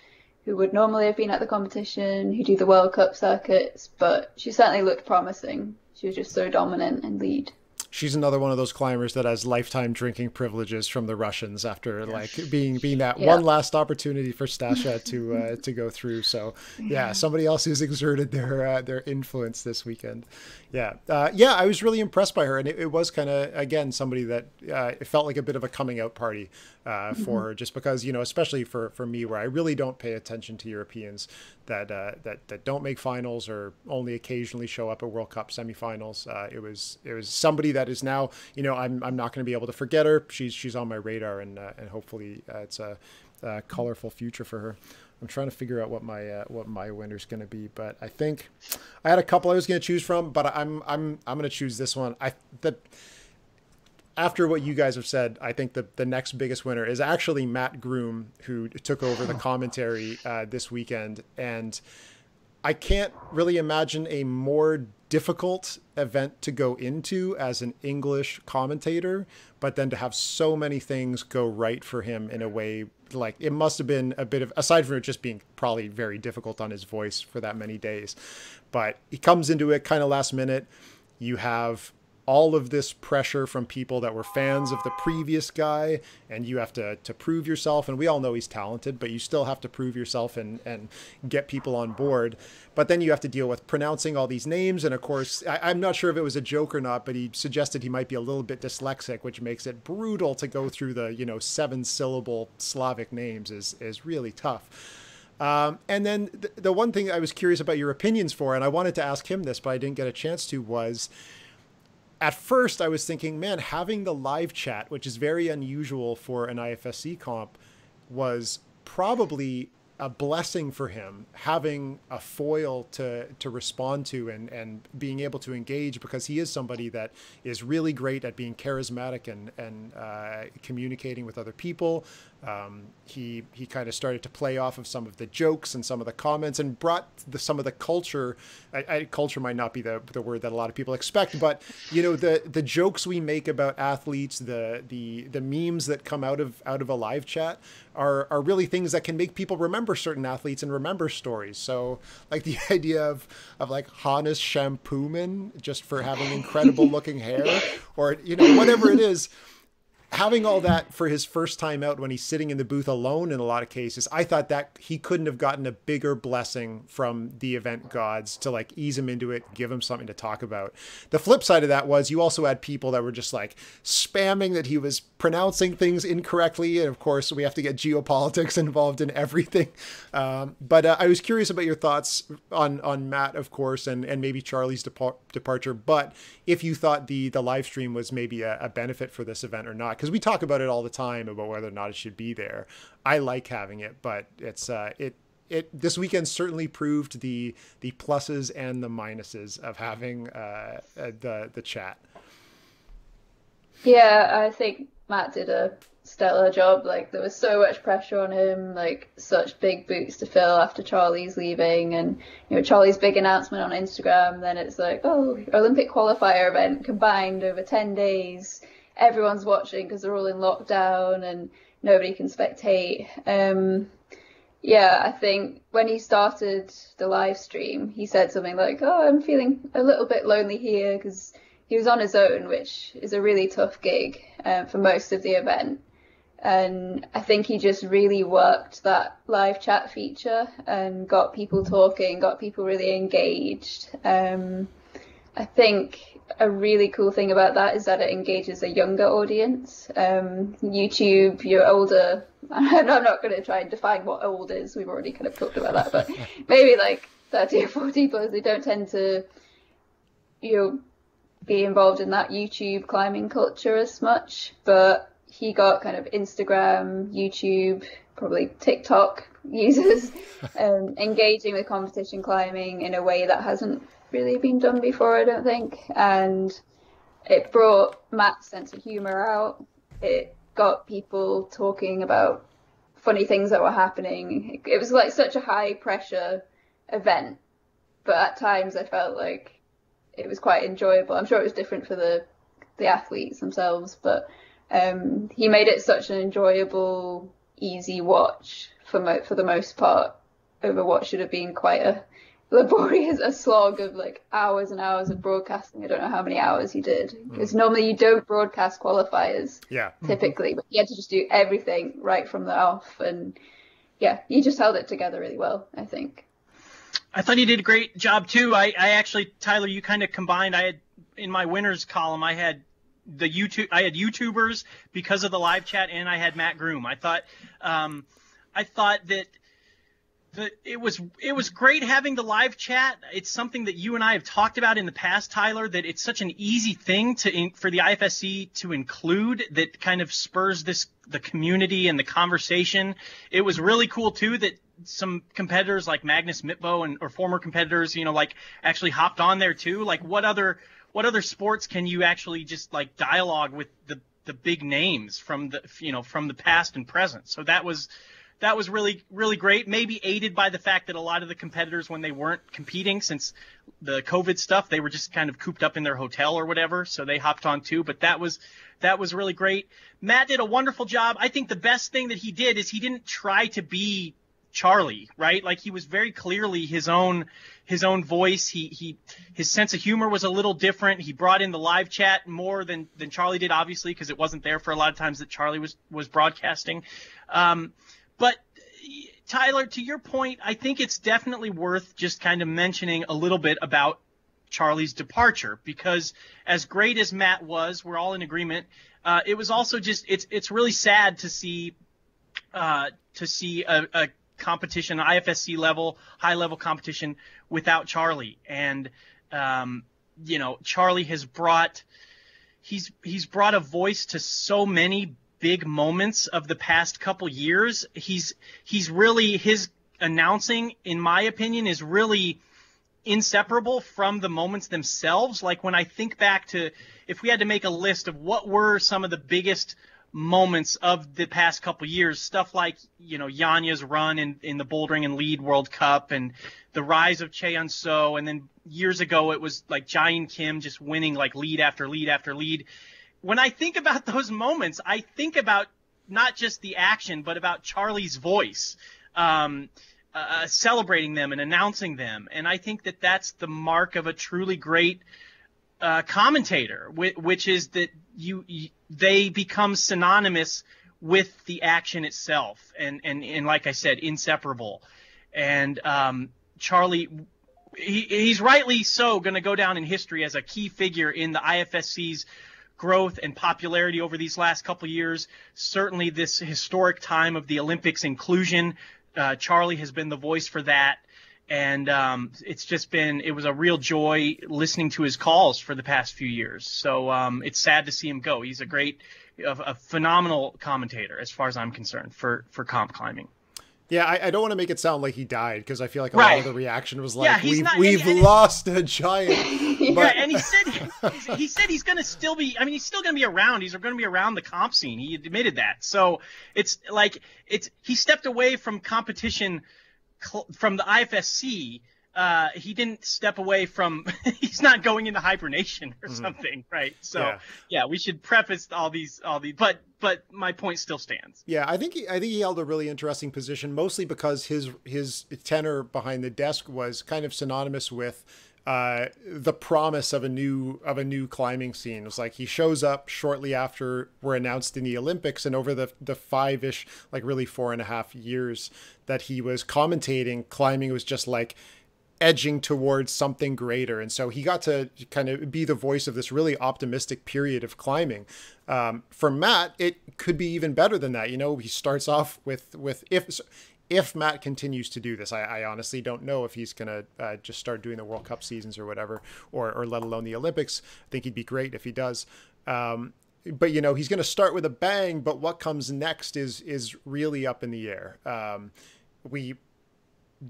who would normally have been at the competition, who do the World Cup circuits, but she certainly looked promising. She was just so dominant in lead. She's another one of those climbers that has lifetime drinking privileges from the Russians after like being being that yeah. one last opportunity for Stasha to uh, to go through. So yeah, somebody else who's exerted their uh, their influence this weekend. Yeah, uh, yeah, I was really impressed by her, and it, it was kind of again somebody that uh, it felt like a bit of a coming out party uh, for mm-hmm. her, just because, you know, especially for for me where I really don't pay attention to Europeans that uh, that that don't make finals or only occasionally show up at World Cup semifinals. Uh, it was it was somebody that. That is now, you know, I'm, I'm not going to be able to forget her. She's she's on my radar, and uh, and hopefully uh, it's a, a colorful future for her. I'm trying to figure out what my uh, what my winner's going to be, but I think I had a couple I was going to choose from, but I'm I'm I'm going to choose this one. I the after what you guys have said, I think the the next biggest winner is actually Matt Groom, who took over the commentary uh, this weekend, and I can't really imagine a more difficult event to go into as an English commentator, but then to have so many things go right for him in a way, like it must have been a bit of, aside from it just being probably very difficult on his voice for that many days, but he comes into it kind of last minute. You have all of this pressure from people that were fans of the previous guy, and you have to to prove yourself, and we all know he's talented, but you still have to prove yourself and and get people on board. But then you have to deal with pronouncing all these names, and of course I, I'm not sure if it was a joke or not, but he suggested he might be a little bit dyslexic, which makes it brutal to go through the, you know, seven syllable Slavic names is is really tough. Um, and then th the one thing I was curious about your opinions for, and I wanted to ask him this but I didn't get a chance to, was at first I was thinking, man, having the live chat, which is very unusual for an I F S C comp, was probably a blessing for him having a foil to to respond to and and being able to engage, because he is somebody that is really great at being charismatic and and uh, communicating with other people. Um, he he kind of started to play off of some of the jokes and some of the comments and brought the, some of the culture. I, I, culture might not be the, the word that a lot of people expect, but you know, the the jokes we make about athletes, the the the memes that come out of out of a live chat are are really things that can make people remember certain athletes and remember stories. So like the idea of of like Hannes Shampooman just for having incredible looking hair, or you know, whatever it is. Having all that for his first time out when he's sitting in the booth alone in a lot of cases, I thought that he couldn't have gotten a bigger blessing from the event gods to like ease him into it, give him something to talk about. The flip side of that was you also had people that were just like spamming that he was pronouncing things incorrectly. And of course, we have to get geopolitics involved in everything. Um, but uh, I was curious about your thoughts on on Matt, of course, and, and maybe Charlie's depar departure. But if you thought the, the live stream was maybe a, a benefit for this event or not, because we talk about it all the time about whether or not it should be there. I like having it, but it's uh, it it this weekend certainly proved the the pluses and the minuses of having uh, the the chat. Yeah, I think Matt did a stellar job. Like there was so much pressure on him, like such big boots to fill after Charlie's leaving, and you know Charlie's big announcement on Instagram. Then it's like, oh, Olympic qualifier event combined over ten days. Everyone's watching because they're all in lockdown and nobody can spectate. Um, yeah, I think when he started the live stream, he said something like, oh, I'm feeling a little bit lonely here, because he was on his own, which is a really tough gig uh, for most of the event. And I think he just really worked that live chat feature and got people talking, got people really engaged. Um, I think a really cool thing about that is that it engages a younger audience. Um, YouTube, your older, I'm not going to try and define what old is, we've already kind of talked about that, but maybe like thirty or forty plus, they don't tend to, you know, be involved in that YouTube climbing culture as much. But he got kind of Instagram, YouTube, probably TikTok users um, engaging with competition climbing in a way that hasn't really been done before, I don't think, and it brought Matt's sense of humor out. It got people talking about funny things that were happening. It was like such a high pressure event, but at times I felt like it was quite enjoyable. I'm sure it was different for the the athletes themselves, but um he made it such an enjoyable, easy watch for mo for the most part over what should have been quite a laborious a slog of like hours and hours of broadcasting. I don't know how many hours he did, because mm. normally you don't broadcast qualifiers, yeah, typically, but he had to just do everything right from the off, and yeah, he just held it together really well. I think I thought he did a great job too. I, I actually, Tyler, you kind of combined, I had in my winners column, I had the YouTube, I had YouTubers because of the live chat, and I had Matt Groom. I thought um, I thought that The, it was it was great having the live chat. It's something that you and I have talked about in the past, Tyler, that it's such an easy thing to in, for the I F S C to include, that kind of spurs this the community and the conversation. It was really cool too that some competitors like Magnus Mitbo and or former competitors, you know, like actually hopped on there too. Like what other what other sports can you actually just like dialogue with the the big names from the you know from the past and present? So that was. That was really, really great, maybe aided by the fact that a lot of the competitors, when they weren't competing since the COVID stuff, they were just kind of cooped up in their hotel or whatever, so they hopped on too. But that was that was really great. Matt did a wonderful job. I think the best thing that he did is he didn't try to be Charlie, right? Like he was very clearly his own his own voice. He he his sense of humor was a little different. He brought in the live chat more than than Charlie did, obviously, because it wasn't there for a lot of times that Charlie was was broadcasting. Um But, Tyler, to your point, I think it's definitely worth just kind of mentioning a little bit about Charlie's departure, because as great as Matt was, we're all in agreement, uh, it was also just it's it's really sad to see uh, to see a, a competition, I F S C level, high-level competition without Charlie. And, um, you know, Charlie has brought he's he's brought a voice to so many big moments of the past couple years. He's he's really his announcing, in my opinion, is really inseparable from the moments themselves. Like when I think back to, if we had to make a list of what were some of the biggest moments of the past couple years, stuff like, you know, Janja's run in, in the Bouldering and Lead World Cup and the rise of Cheon So, and then years ago it was like Jaein Kim just winning like lead after lead after lead. When I think about those moments, I think about not just the action, but about Charlie's voice, um, uh, celebrating them and announcing them. And I think that that's the mark of a truly great uh, commentator, which, which is that you, you they become synonymous with the action itself. And, and, and like I said, inseparable. And um, Charlie, he, he's rightly so going to go down in history as a key figure in the I F S C's growth and popularity over these last couple of years. Certainly this historic time of the Olympics inclusion, uh, Charlie has been the voice for that. And um, it's just been, it was a real joy listening to his calls for the past few years. So um, it's sad to see him go. He's a great, a, a phenomenal commentator as far as I'm concerned for, for comp climbing. Yeah, I, I don't want to make it sound like he died, because I feel like a right. lot of the reaction was like, yeah, we've, not, we've and, and, lost a giant. But... yeah, and he said he, he said he's going to still be – I mean, he's still going to be around. He's going to be around the comp scene. He admitted that. So it's like it's he stepped away from competition from the I F S C. Uh, he didn't step away from – he's not going into hibernation or mm-hmm. something, right? So, yeah. yeah, we should preface all these – all these, but – but my point still stands. Yeah, I think he, I think he held a really interesting position, mostly because his his tenor behind the desk was kind of synonymous with uh, the promise of a new of a new climbing scene. It was like he shows up shortly after we're announced in the Olympics, and over the the five ish, like really four and a half years that he was commentating, climbing was just like edging towards something greater. And so he got to kind of be the voice of this really optimistic period of climbing. Um, for Matt, it could be even better than that. You know, he starts off with, with if, if Matt continues to do this, I, I honestly don't know if he's going to uh, just start doing the World Cup seasons or whatever, or, or let alone the Olympics. I think he'd be great if he does. Um, but, you know, he's going to start with a bang, but what comes next is, is really up in the air. Um, we,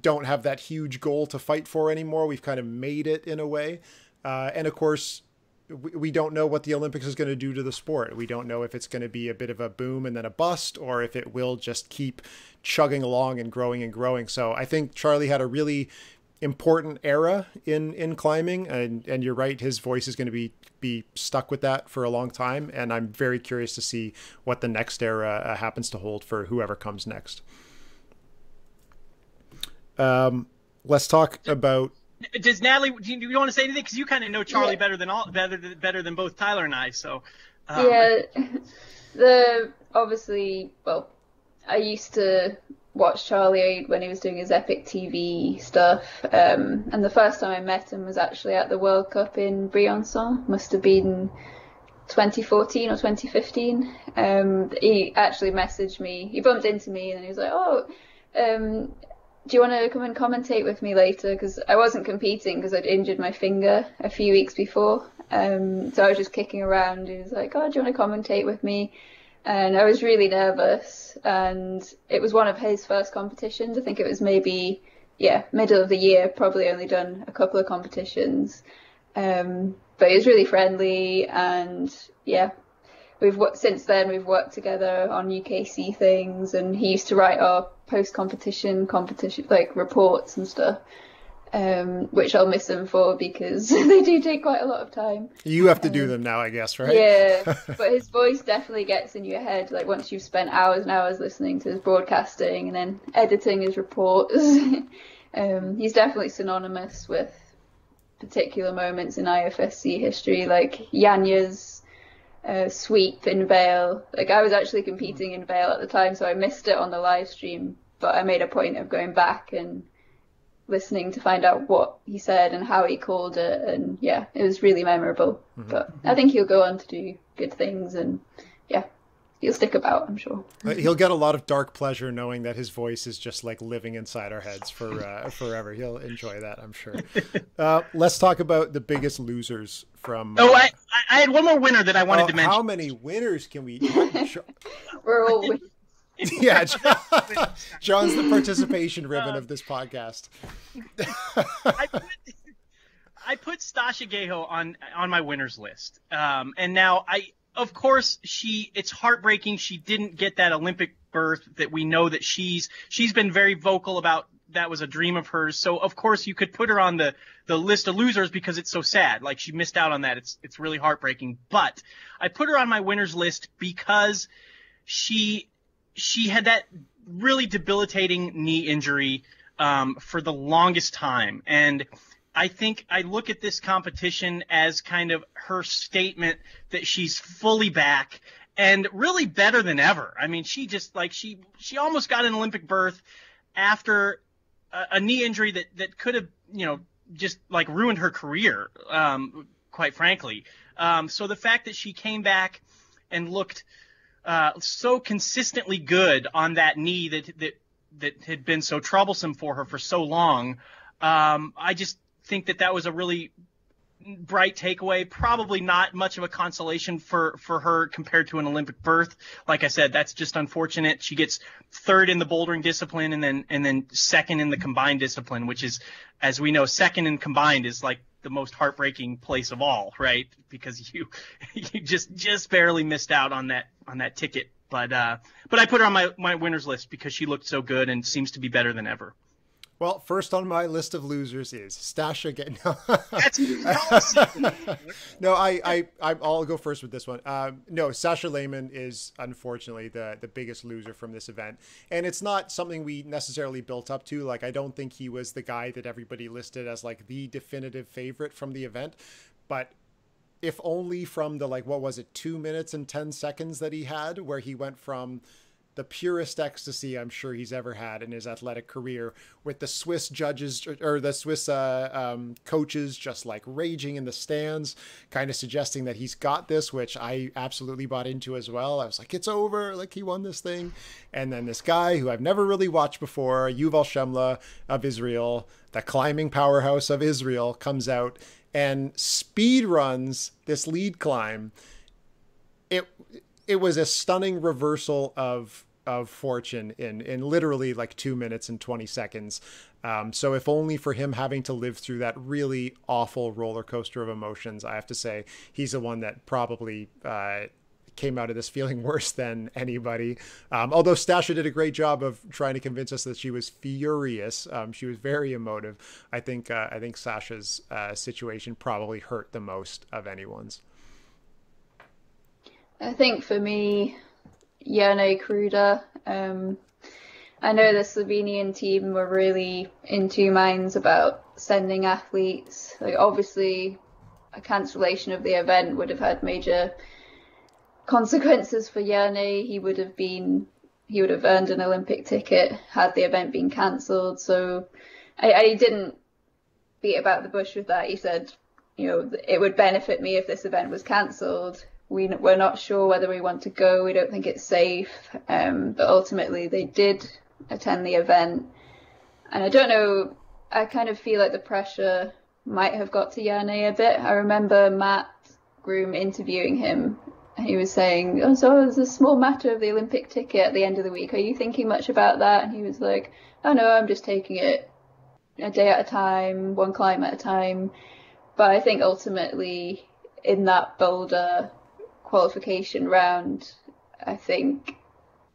don't have that huge goal to fight for anymore. We've kind of made it in a way. Uh, and of course, we, we don't know what the Olympics is going to do to the sport. We don't know if it's going to be a bit of a boom and then a bust, or if it will just keep chugging along and growing and growing. So I think Charlie had a really important era in, in climbing. And, and you're right, his voice is going to be, be stuck with that for a long time. And I'm very curious to see what the next era uh, happens to hold for whoever comes next. Um, let's talk about. Does Natalie? Do you, do you want to say anything? Because you kind of know Charlie yeah. better than all, better better than both Tyler and I. So. Um. Yeah, the obviously. Well, I used to watch Charlie when he was doing his Epic T V stuff, um, and the first time I met him was actually at the World Cup in Briançon. Must have been twenty fourteen or twenty fifteen. Um, he actually messaged me. He bumped into me, and he was like, "Oh." Um, Do you want to come and commentate with me later? Because I wasn't competing because I'd injured my finger a few weeks before. Um, so I was just kicking around, and he was like, oh, do you want to commentate with me? And I was really nervous. And it was one of his first competitions. I think it was maybe, yeah, middle of the year, probably only done a couple of competitions. Um, but he was really friendly. And yeah, we've since then we've worked together on U K C things, and he used to write our post-competition competition like reports and stuff, um, which I'll miss them for because they do take quite a lot of time. You have to um, do them now, I guess, right? Yeah, but his voice definitely gets in your head. Like once you've spent hours and hours listening to his broadcasting and then editing his reports, um, he's definitely synonymous with particular moments in I F S C history, like Janja's Uh, sweep in Vail. Like I was actually competing in Vail at the time, so I missed it on the live stream, but I made a point of going back and listening to find out what he said and how he called it, and yeah, it was really memorable. Mm-hmm. But I think he'll go on to do good things, and yeah, he'll stick about, I'm sure. He'll get a lot of dark pleasure knowing that his voice is just like living inside our heads for uh, forever. He'll enjoy that, I'm sure. Uh, let's talk about the biggest losers from. Oh, uh, I, I had one more winner that I wanted uh, to mention. How many winners can we? We're all winners. Yeah, John, John's the participation ribbon of this podcast. I put, I put Stasha Gejo on on my winners list, um, and now I, of course, she. It's heartbreaking she didn't get that Olympic berth that we know that she's she's been very vocal about. That was a dream of hers. So of course you could put her on the the list of losers because it's so sad. Like, she missed out on that. It's it's really heartbreaking. But I put her on my winners list because she she had that really debilitating knee injury um, for the longest time. And I think I look at this competition as kind of her statement that she's fully back and really better than ever. I mean, she just like she she almost got an Olympic berth after a knee injury that, that could have, you know, just like ruined her career, um, quite frankly. Um, so the fact that she came back and looked uh, so consistently good on that knee that, that that had been so troublesome for her for so long, um, I just think that that was a really bright takeaway. Probably not much of a consolation for, for her compared to an Olympic berth. Like I said, that's just unfortunate. She gets third in the bouldering discipline and then and then second in the combined discipline, which is, as we know, second in combined is like the most heartbreaking place of all, right? Because you you just just barely missed out on that on that ticket. But uh, but I put her on my, my winners list because she looked so good and seems to be better than ever. Well, first on my list of losers is Stasha Gejo. No, no I, I, I'll go first with this one. Um, no, Sascha Lehmann is unfortunately the, the biggest loser from this event. And it's not something we necessarily built up to. Like, I don't think he was the guy that everybody listed as like the definitive favorite from the event. But if only from the, like, what was it, two minutes and ten seconds that he had, where he went from the purest ecstasy I'm sure he's ever had in his athletic career, with the Swiss judges or the Swiss uh, um, coaches just like raging in the stands, kind of suggesting that he's got this, which I absolutely bought into as well. I was like, it's over, like, he won this thing. And then this guy who I've never really watched before, Yuval Shemla of Israel, the climbing powerhouse of Israel, comes out and speed runs this lead climb. It It was a stunning reversal of of fortune in in literally like two minutes and twenty seconds. Um, so if only for him having to live through that really awful roller coaster of emotions, I have to say he's the one that probably uh, came out of this feeling worse than anybody. Um, although Stasha did a great job of trying to convince us that she was furious. Um, she was very emotive. I think uh, I think Sasha's uh, situation probably hurt the most of anyone's. I think for me, Jernej Kruder. Um, I know the Slovenian team were really in two minds about sending athletes. Like, obviously, a cancellation of the event would have had major consequences for Jernej. He would have been, he would have earned an Olympic ticket had the event been cancelled. So I, I didn't beat about the bush with that. He said, you know, it would benefit me if this event was cancelled. We, we're not sure whether we want to go. We don't think it's safe. Um, but ultimately, they did attend the event. And I don't know, I kind of feel like the pressure might have got to Jernej a bit. I remember Matt Groom interviewing him. He was saying, oh, so it's a small matter of the Olympic ticket at the end of the week. Are you thinking much about that? And he was like, oh, no, I'm just taking it a day at a time, one climb at a time. But I think ultimately, in that boulder qualification round, I think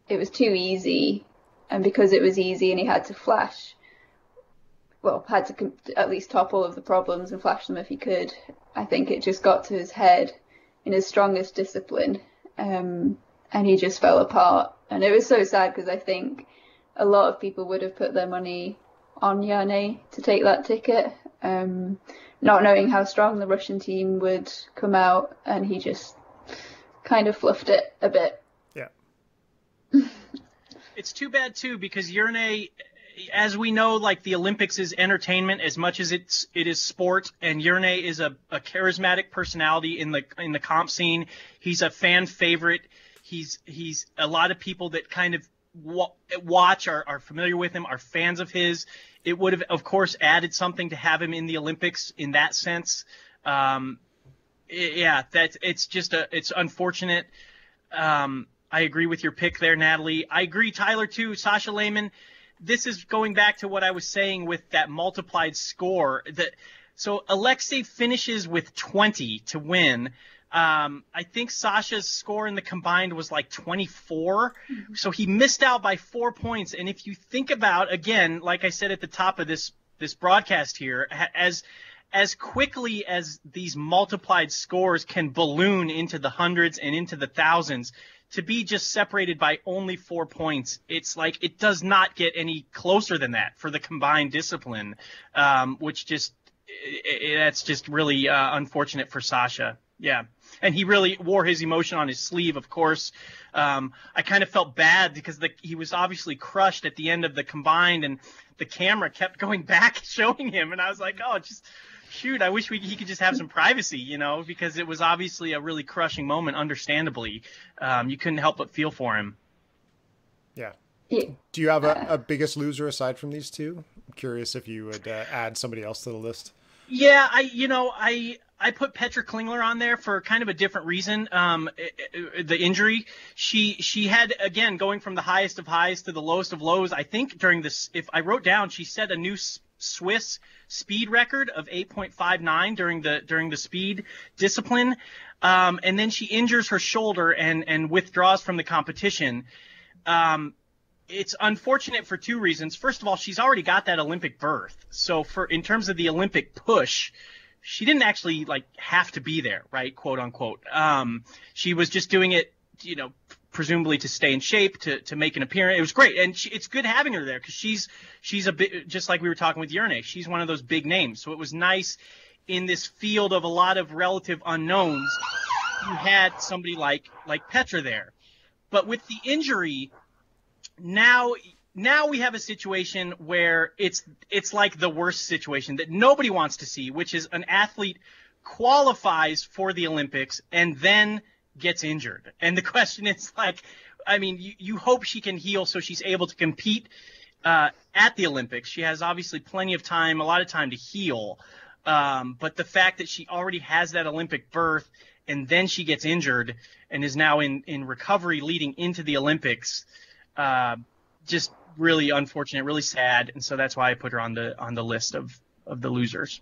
it was too easy, and because it was easy and he had to flash, well, had to at least top all of the problems and flash them if he could, I think it just got to his head in his strongest discipline, um, and he just fell apart. And it was so sad because I think a lot of people would have put their money on Jernej to take that ticket, um, not knowing how strong the Russian team would come out, and he just kind of fluffed it a bit. Yeah. It's too bad too, because Jernej, as we know, like, the Olympics is entertainment as much as it's it is sport, and Jernej is a, a charismatic personality in the in the comp scene. He's a fan favorite. He's he's a lot of people that kind of wa watch are are familiar with him, are fans of his. It would have, of course, added something to have him in the Olympics in that sense. Um, yeah, that's it's just a it's unfortunate, um, I agree with your pick there, Natalie. I agree, Tyler, too. Sascha Lehmann, this is going back to what I was saying with that multiplied score. That, so Alexey finishes with twenty to win. Um, I think Sasha's score in the combined was like twenty-four. Mm-hmm. So he missed out by four points. And if you think about, again, like I said at the top of this this broadcast here, as as quickly as these multiplied scores can balloon into the hundreds and into the thousands, to be just separated by only four points, it's like it does not get any closer than that for the combined discipline, um, which just – that's just really uh, unfortunate for Sascha. Yeah, and he really wore his emotion on his sleeve, of course. Um, I kind of felt bad because the, he was obviously crushed at the end of the combined, and the camera kept going back showing him. And I was like, oh, just shoot, I wish we, he could just have some privacy, you know, because it was obviously a really crushing moment, understandably. Um, you couldn't help but feel for him. Yeah. Do you have a, a biggest loser aside from these two? I'm curious if you would uh, add somebody else to the list. Yeah, I, you know, I... I put Petra Klingler on there for kind of a different reason. Um, the injury, she she had, again, going from the highest of highs to the lowest of lows. I think during this, if I wrote down, she set a new Swiss speed record of eight point five nine during the during the speed discipline, um, and then she injures her shoulder and and withdraws from the competition. Um, It's unfortunate for two reasons. First of all, she's already got that Olympic berth, so for in terms of the Olympic push, she didn't actually like have to be there, right? Quote unquote. Um, she was just doing it, you know, presumably to stay in shape, to to make an appearance. It was great, and she, it's good having her there because she's she's a bit just like we were talking with Jernej. She's one of those big names, so it was nice in this field of a lot of relative unknowns. You had somebody like like Petra there, but with the injury, now. Now we have a situation where it's it's like the worst situation that nobody wants to see, which is an athlete qualifies for the Olympics and then gets injured. And the question is, like, I mean, you, you hope she can heal so she's able to compete uh, at the Olympics. She has obviously plenty of time, a lot of time to heal. Um, but the fact that she already has that Olympic berth and then she gets injured and is now in, in recovery leading into the Olympics, uh, just – really unfortunate, really sad, and so that's why I put her on the on the list of of the losers.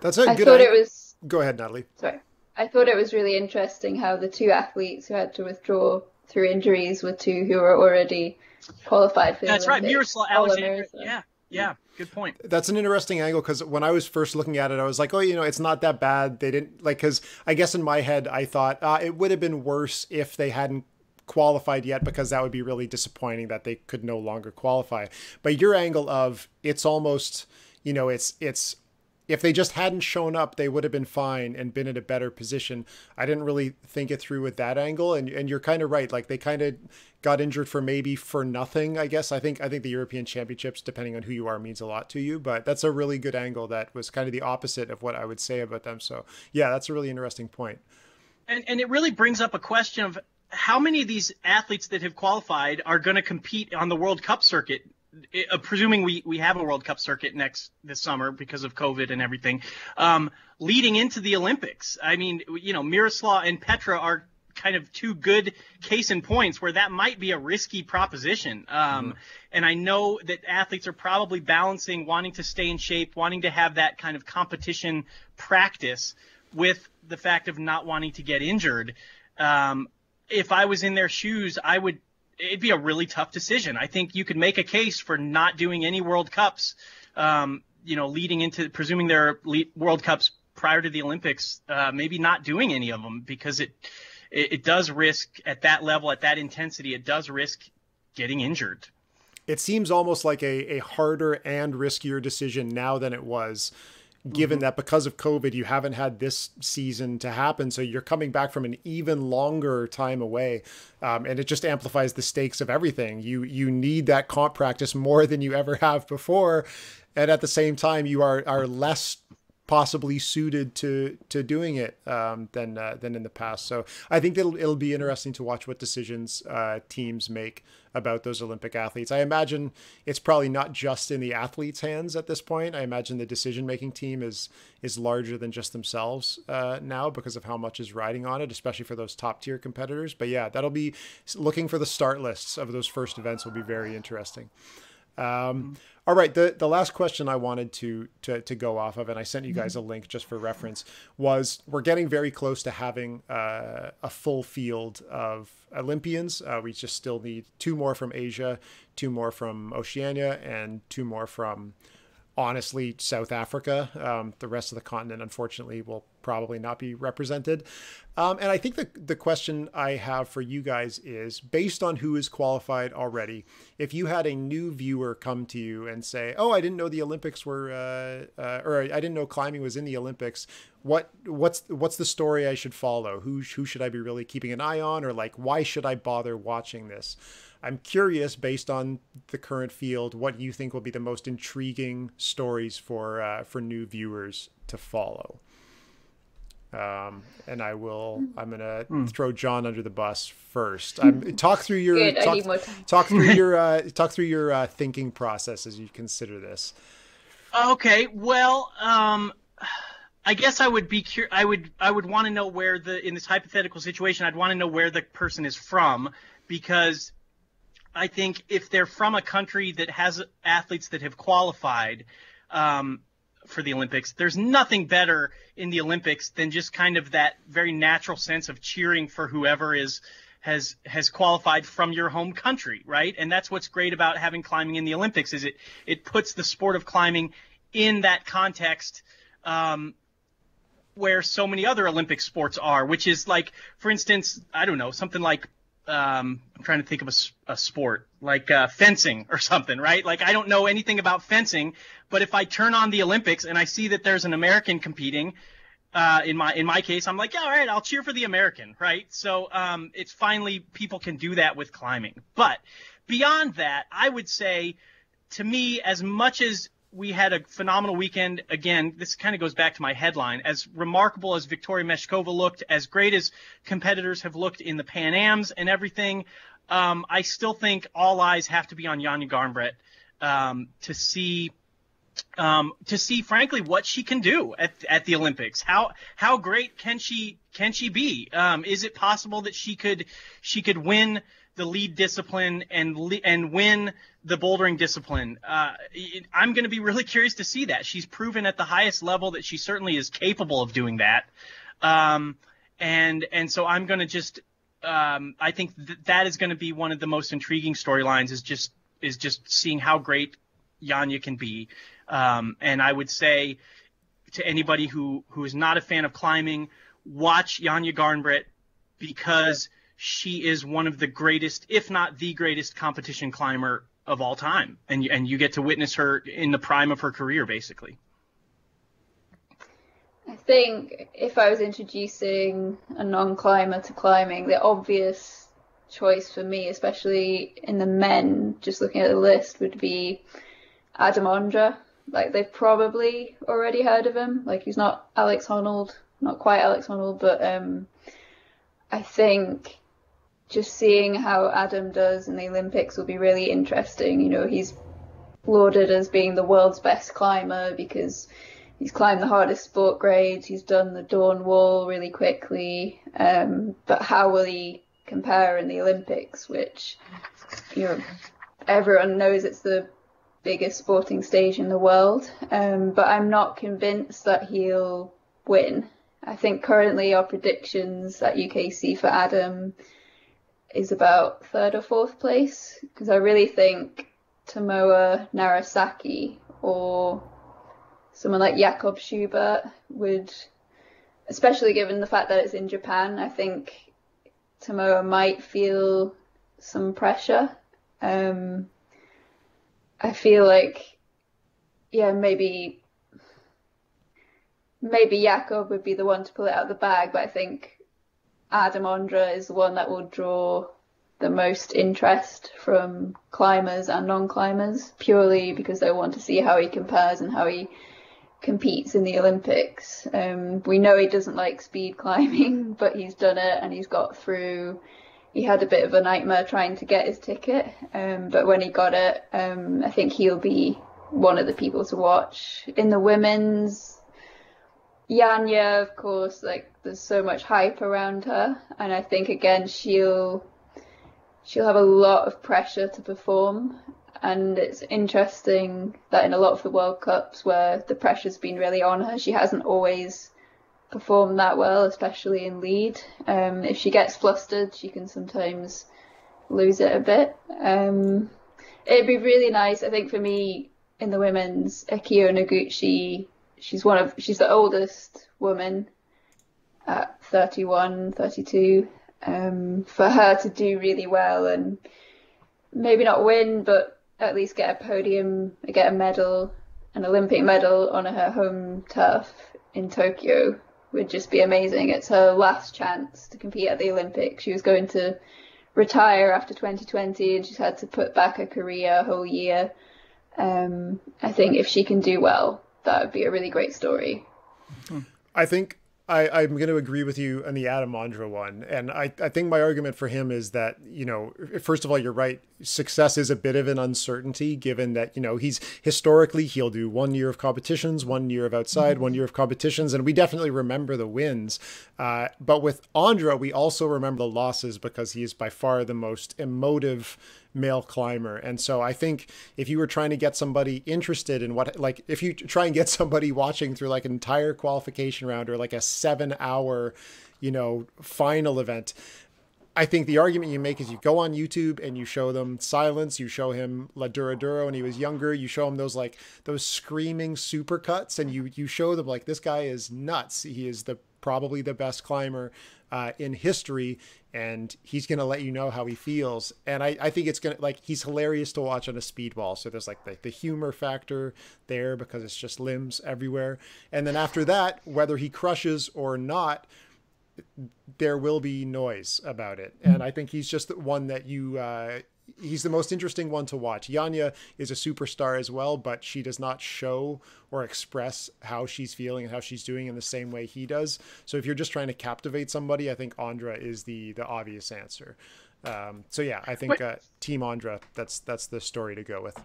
That's a I good thought idea. It was. Go ahead, Natalie. Sorry, I thought it was really interesting how the two athletes who had to withdraw through injuries were two who were already qualified for the That's Olympics. Right, Miroslav, Alexander. Yeah, yeah, good point. That's an interesting angle because when I was first looking at it, I was like, oh, you know, it's not that bad. They didn't like because I guess in my head I thought uh, it would have been worse if they hadn't qualified yet, because that would be really disappointing that they could no longer qualify. But your angle of it's almost, you know, it's it's if they just hadn't shown up, they would have been fine and been in a better position. I didn't really think it through with that angle, and and you're kind of right. Like they kind of got injured for maybe for nothing, I guess. I think I think the European Championships, depending on who you are, means a lot to you. But that's a really good angle that was kind of the opposite of what I would say about them. So yeah, that's a really interesting point. And and it really brings up a question of how many of these athletes that have qualified are going to compete on the World Cup circuit, uh, presuming we, we have a World Cup circuit next this summer because of COVID and everything, um, leading into the Olympics. I mean, you know, Miroslav and Petra are kind of two good case in points where that might be a risky proposition. Um, mm-hmm. And I know that athletes are probably balancing wanting to stay in shape, wanting to have that kind of competition practice with the fact of not wanting to get injured. Um, If I was in their shoes, I would – it'd be a really tough decision. I think you could make a case for not doing any World Cups, um, you know, leading into – presuming there are World Cups prior to the Olympics, uh, maybe not doing any of them because it, it it does risk at that level, at that intensity, it does risk getting injured. It seems almost like a, a harder and riskier decision now than it was, given that because of COVID, you haven't had this season to happen. So you're coming back from an even longer time away. Um, and it just amplifies the stakes of everything. You, you need that comp practice more than you ever have before. And at the same time, you are, are less possibly suited to to doing it um, than uh, than in the past. So I think it'll it'll be interesting to watch what decisions uh, teams make about those Olympic athletes. I imagine it's probably not just in the athletes' hands at this point. I imagine the decision-making team is is larger than just themselves uh, now because of how much is riding on it, especially for those top-tier competitors. But yeah, that'll be looking for the start lists of those first events will be very interesting. Um, all right. The, the last question I wanted to, to, to go off of, and I sent you guys a link just for reference, was we're getting very close to having uh, a full field of Olympians. Uh, we just still need two more from Asia, two more from Oceania, and two more from, honestly, South Africa. Um, the rest of the continent, unfortunately, will probably not be represented. Um, and I think the, the question I have for you guys is, based on who is qualified already, if you had a new viewer come to you and say, oh, I didn't know the Olympics were, uh, uh, or I didn't know climbing was in the Olympics, what what's what's the story I should follow? Who, who should I be really keeping an eye on? Or like, why should I bother watching this? I'm curious, based on the current field, what you think will be the most intriguing stories for uh, for new viewers to follow. Um, and I will, I'm going to mm. throw John under the bus first. I'm, talk through your, Good, talk, talk through your, uh, talk through your uh, thinking process as you consider this. Okay. Well, um, I guess I would be curious. I would, I would want to know where the, in this hypothetical situation, I'd want to know where the person is from, because I think if they're from a country that has athletes that have qualified, um, for the Olympics, there's nothing better in the Olympics than just kind of that very natural sense of cheering for whoever is has has qualified from your home country, right? And that's what's great about having climbing in the Olympics, is it it puts the sport of climbing in that context um, where so many other Olympic sports are, which is like, for instance, I don't know, something like um, I'm trying to think of a, a sport like uh, fencing or something, right? Like, I don't know anything about fencing, but if I turn on the Olympics and I see that there's an American competing, uh, in my in my case, I'm like, yeah, all right, I'll cheer for the American, right? So um, it's finally, people can do that with climbing. But beyond that, I would say, to me, as much as we had a phenomenal weekend, again, this kind of goes back to my headline, as remarkable as Viktoriia Meshkova looked, as great as competitors have looked in the Pan Ams and everything, um, I still think all eyes have to be on Janja Garnbret um, to see – Um, to see, frankly, what she can do at, at the Olympics. How how great can she can she be? Um, is it possible that she could she could win the lead discipline and and win the bouldering discipline? Uh, I'm going to be really curious to see that. She's proven at the highest level that she certainly is capable of doing that. Um, and and so I'm going to just um, I think th that is going to be one of the most intriguing storylines, is just is just seeing how great Janja can be. Um, and I would say to anybody who, who is not a fan of climbing, watch Janja Garnbret, because she is one of the greatest, if not the greatest, competition climber of all time. And you, and you get to witness her in the prime of her career, basically. I think if I was introducing a non-climber to climbing, the obvious choice for me, especially in the men, just looking at the list, would be Adam Ondra. Like, they've probably already heard of him. Like, he's not Alex Honnold, not quite Alex Honnold, but um, I think just seeing how Adam does in the Olympics will be really interesting. You know, he's lauded as being the world's best climber because he's climbed the hardest sport grades, he's done the Dawn Wall really quickly, um, but how will he compare in the Olympics, which, you know, everyone knows it's the biggest sporting stage in the world, um, but I'm not convinced that he'll win. I think currently our predictions at U K C for Adam is about third or fourth place, because I really think Tomoa Narasaki or someone like Jakob Schubert would, especially given the fact that it's in Japan, I think Tomoa might feel some pressure. Um, I feel like, yeah, maybe maybe Jakob would be the one to pull it out of the bag, but I think Adam Ondra is the one that will draw the most interest from climbers and non-climbers, purely because they want to see how he compares and how he competes in the Olympics. Um, we know he doesn't like speed climbing, but he's done it and he's got through. He had a bit of a nightmare trying to get his ticket, um, but when he got it, um, I think he'll be one of the people to watch. In the women's, Janja, of course, like there's so much hype around her, and I think again she'll she'll have a lot of pressure to perform. And it's interesting that in a lot of the World Cups where the pressure's been really on her, she hasn't always performed that well, especially in lead. Um, if she gets flustered, she can sometimes lose it a bit. Um, it'd be really nice, I think, for me in the women's, Akio Noguchi. She's one of she's the oldest woman at thirty-one, thirty-two. Um, for her to do really well and maybe not win, but at least get a podium, get a medal, an Olympic medal on her home turf in Tokyo would just be amazing. It's her last chance to compete at the Olympics. She was going to retire after twenty twenty and she's had to put back her career a whole year. Um, I think if she can do well, that would be a really great story. I think I, I'm going to agree with you on the Adam Ondra one. And I, I think my argument for him is that, you know, first of all, you're right. Success is a bit of an uncertainty, given that, you know, he's historically, he'll do one year of competitions, one year of outside, mm-hmm. one year of competitions. And we definitely remember the wins. Uh, but with Ondra, we also remember the losses because he is by far the most emotive male climber. And so I think if you were trying to get somebody interested in what, like if you try and get somebody watching through like an entire qualification round or like a seven hour, you know, final event, I think the argument you make is you go on YouTube and you show them Silence, you show him La Dura Dura when he was younger, you show him those like those screaming supercuts, and you you show them like this guy is nuts. He is the probably the best climber uh, in history, and he's going to let you know how he feels. And I, I think it's going to, like, he's hilarious to watch on a speed wall. So there's like the, the humor factor there because it's just limbs everywhere. And then after that, whether he crushes or not, there will be noise about it. And I think he's just the one that you, uh, he's the most interesting one to watch. Janja is a superstar as well, but she does not show or express how she's feeling and how she's doing in the same way he does. So if you're just trying to captivate somebody, I think Ondra is the the obvious answer. Um, so yeah, I think uh, Team Ondra, that's that's the story to go with.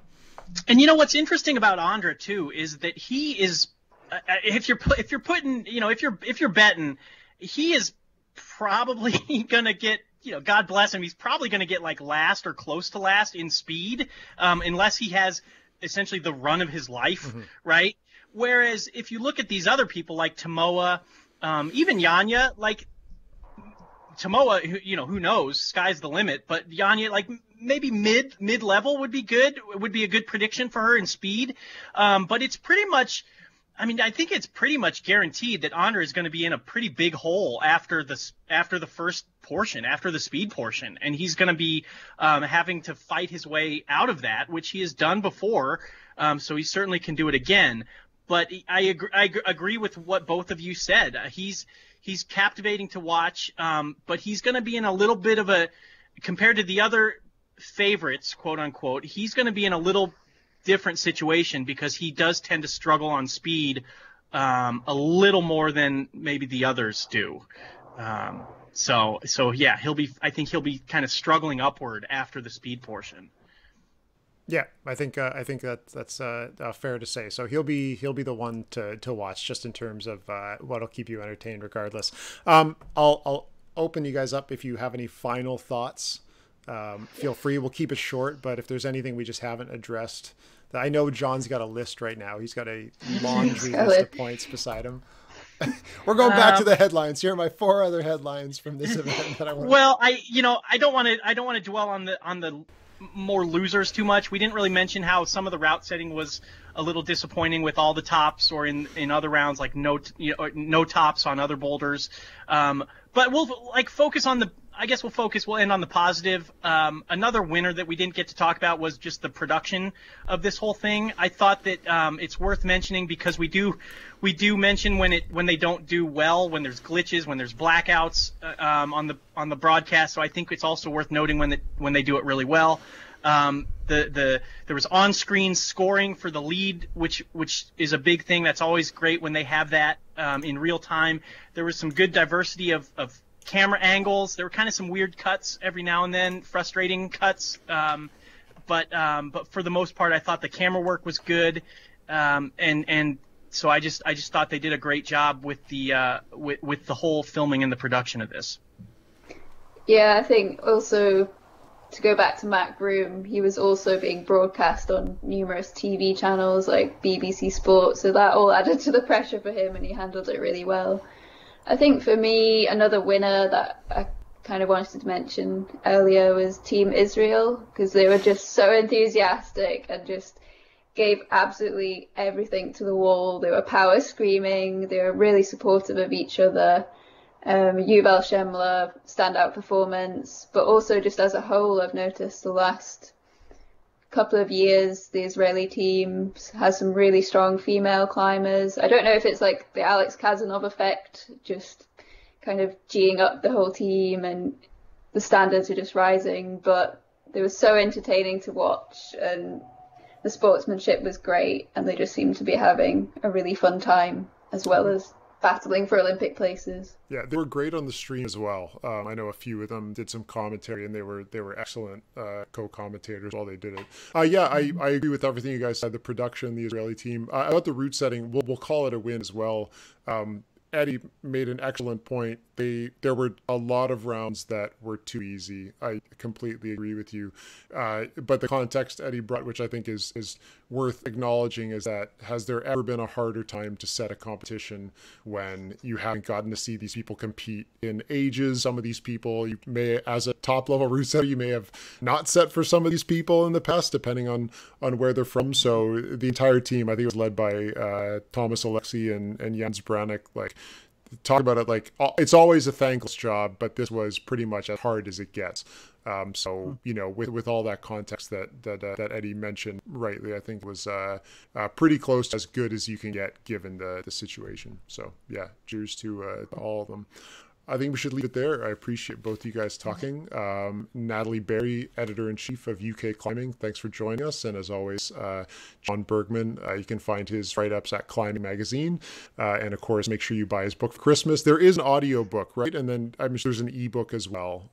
And you know what's interesting about Ondra too is that he is, uh, if you're if you're putting, you know, if you're if you're betting, he is probably gonna get, you know, God bless him, he's probably going to get like last or close to last in speed, um, unless he has essentially the run of his life, mm-hmm. right? Whereas if you look at these other people like Tomoa, um, even Janja, like Tomoa, who, you know, who knows, sky's the limit, but Janja, like maybe mid, mid-level would be good, would be a good prediction for her in speed. Um, but it's pretty much... I mean, I think it's pretty much guaranteed that Ondra is going to be in a pretty big hole after the after the first portion, after the speed portion, and he's going to be um, having to fight his way out of that, which he has done before. Um, so he certainly can do it again. But I agree, I agree with what both of you said. Uh, he's he's captivating to watch, um, but he's going to be in a little bit of a, compared to the other favorites, quote unquote, he's going to be in a little different situation because he does tend to struggle on speed um, a little more than maybe the others do. Um, so, so yeah, he'll be, I think he'll be kind of struggling upward after the speed portion. Yeah, I think, uh, I think that that's uh, uh, fair to say. So he'll be, he'll be the one to, to watch just in terms of uh, what'll keep you entertained regardless. Um, I'll, I'll open you guys up if you have any final thoughts. Um, feel free. We'll keep it short, but if there's anything we just haven't addressed, I know John's got a list right now. He's got a laundry got list it. of points beside him. We're going um, back to the headlines. Here are my four other headlines from this event that I want. Well, to... I, you know, I don't want to, I don't want to dwell on the on the more losers too much. We didn't really mention how some of the route setting was a little disappointing with all the tops, or in in other rounds, like no, you know, no tops on other boulders. Um, but we'll like focus on the. I guess we'll focus, we'll end on the positive. Um, another winner that we didn't get to talk about was just the production of this whole thing. I thought that um, it's worth mentioning because we do we do mention when it when they don't do well, when there's glitches, when there's blackouts uh, um, on the on the broadcast. So I think it's also worth noting when the, when they do it really well. Um, the the there was on-screen scoring for the lead, which which is a big thing. That's always great when they have that um, in real time. There was some good diversity of, of camera angles. There were kind of some weird cuts every now and then, frustrating cuts. Um, but um, but for the most part, I thought the camera work was good, um, and and. So I just I just thought they did a great job with the uh, with with the whole filming and the production of this. Yeah, I think also to go back to Matt Groom, he was also being broadcast on numerous T V channels like B B C Sport, so that all added to the pressure for him, and he handled it really well. I think for me, another winner that I kind of wanted to mention earlier was Team Israel, because they were just so enthusiastic and just gave absolutely everything to the wall. They were power screaming, they were really supportive of each other. Um, Yuval Shemla, standout performance, but also just as a whole, I've noticed the last couple of years, the Israeli team has some really strong female climbers. I don't know if it's like the Alex Kazanov effect, just kind of geeing up the whole team and the standards are just rising, but they were so entertaining to watch and the sportsmanship was great, and they just seemed to be having a really fun time, as well as battling for Olympic places. Yeah, they were great on the stream as well. Um, I know a few of them did some commentary, and they were they were excellent uh, co-commentators while they did it. Uh, yeah, I, I agree with everything you guys said. The production, the Israeli team. Uh, about the route setting, we'll, we'll call it a win as well. Um, Eddie made an excellent point. They there were a lot of rounds that were too easy. I completely agree with you. Uh, but the context Eddie brought, which I think is is worth acknowledging, is that has there ever been a harder time to set a competition when you haven't gotten to see these people compete in ages? Some of these people you may, as a top level route setter, you may have not set for some of these people in the past, depending on on where they're from. So the entire team, I think it was led by uh, Thomas Alexey and, and Jens Brannik, like, talk about it like it's always a thankless job, but this was pretty much as hard as it gets. Um, so, you know, with, with all that context that that, uh, that Eddie mentioned rightly, I think was uh, uh, pretty close to as good as you can get given the, the situation. So, yeah, cheers to, uh, to all of them. I think we should leave it there. I appreciate both you guys talking. Um, Natalie Berry, Editor-in-Chief of U K Climbing, thanks for joining us. And as always, uh, John Burgman, uh, you can find his write-ups at Climbing Magazine. Uh, and of course, make sure you buy his book for Christmas. There is an audio book, right? And then I'm sure there's an ebook as well.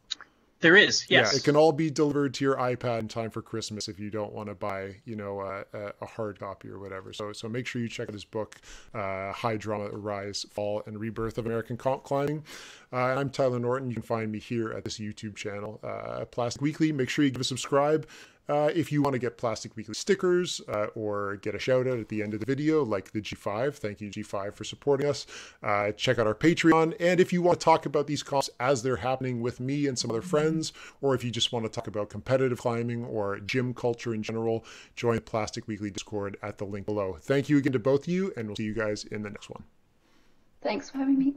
There is, yes. Yeah, it can all be delivered to your iPad in time for Christmas if you don't want to buy, you know, uh, a hard copy or whatever. So, so make sure you check out his book, uh, High Drama: Rise, Fall, and Rebirth of American Comp Climbing. Uh, and I'm Tyler Norton. You can find me here at this YouTube channel, uh, Plastic Weekly. Make sure you give a subscribe. Uh, if you want to get Plastic Weekly stickers uh, or get a shout out at the end of the video, like the G five, thank you G five for supporting us. Uh, check out our Patreon. And if you want to talk about these comps as they're happening with me and some other friends, or if you just want to talk about competitive climbing or gym culture in general, join Plastic Weekly Discord at the link below. Thank you again to both of you, and we'll see you guys in the next one. Thanks for having me.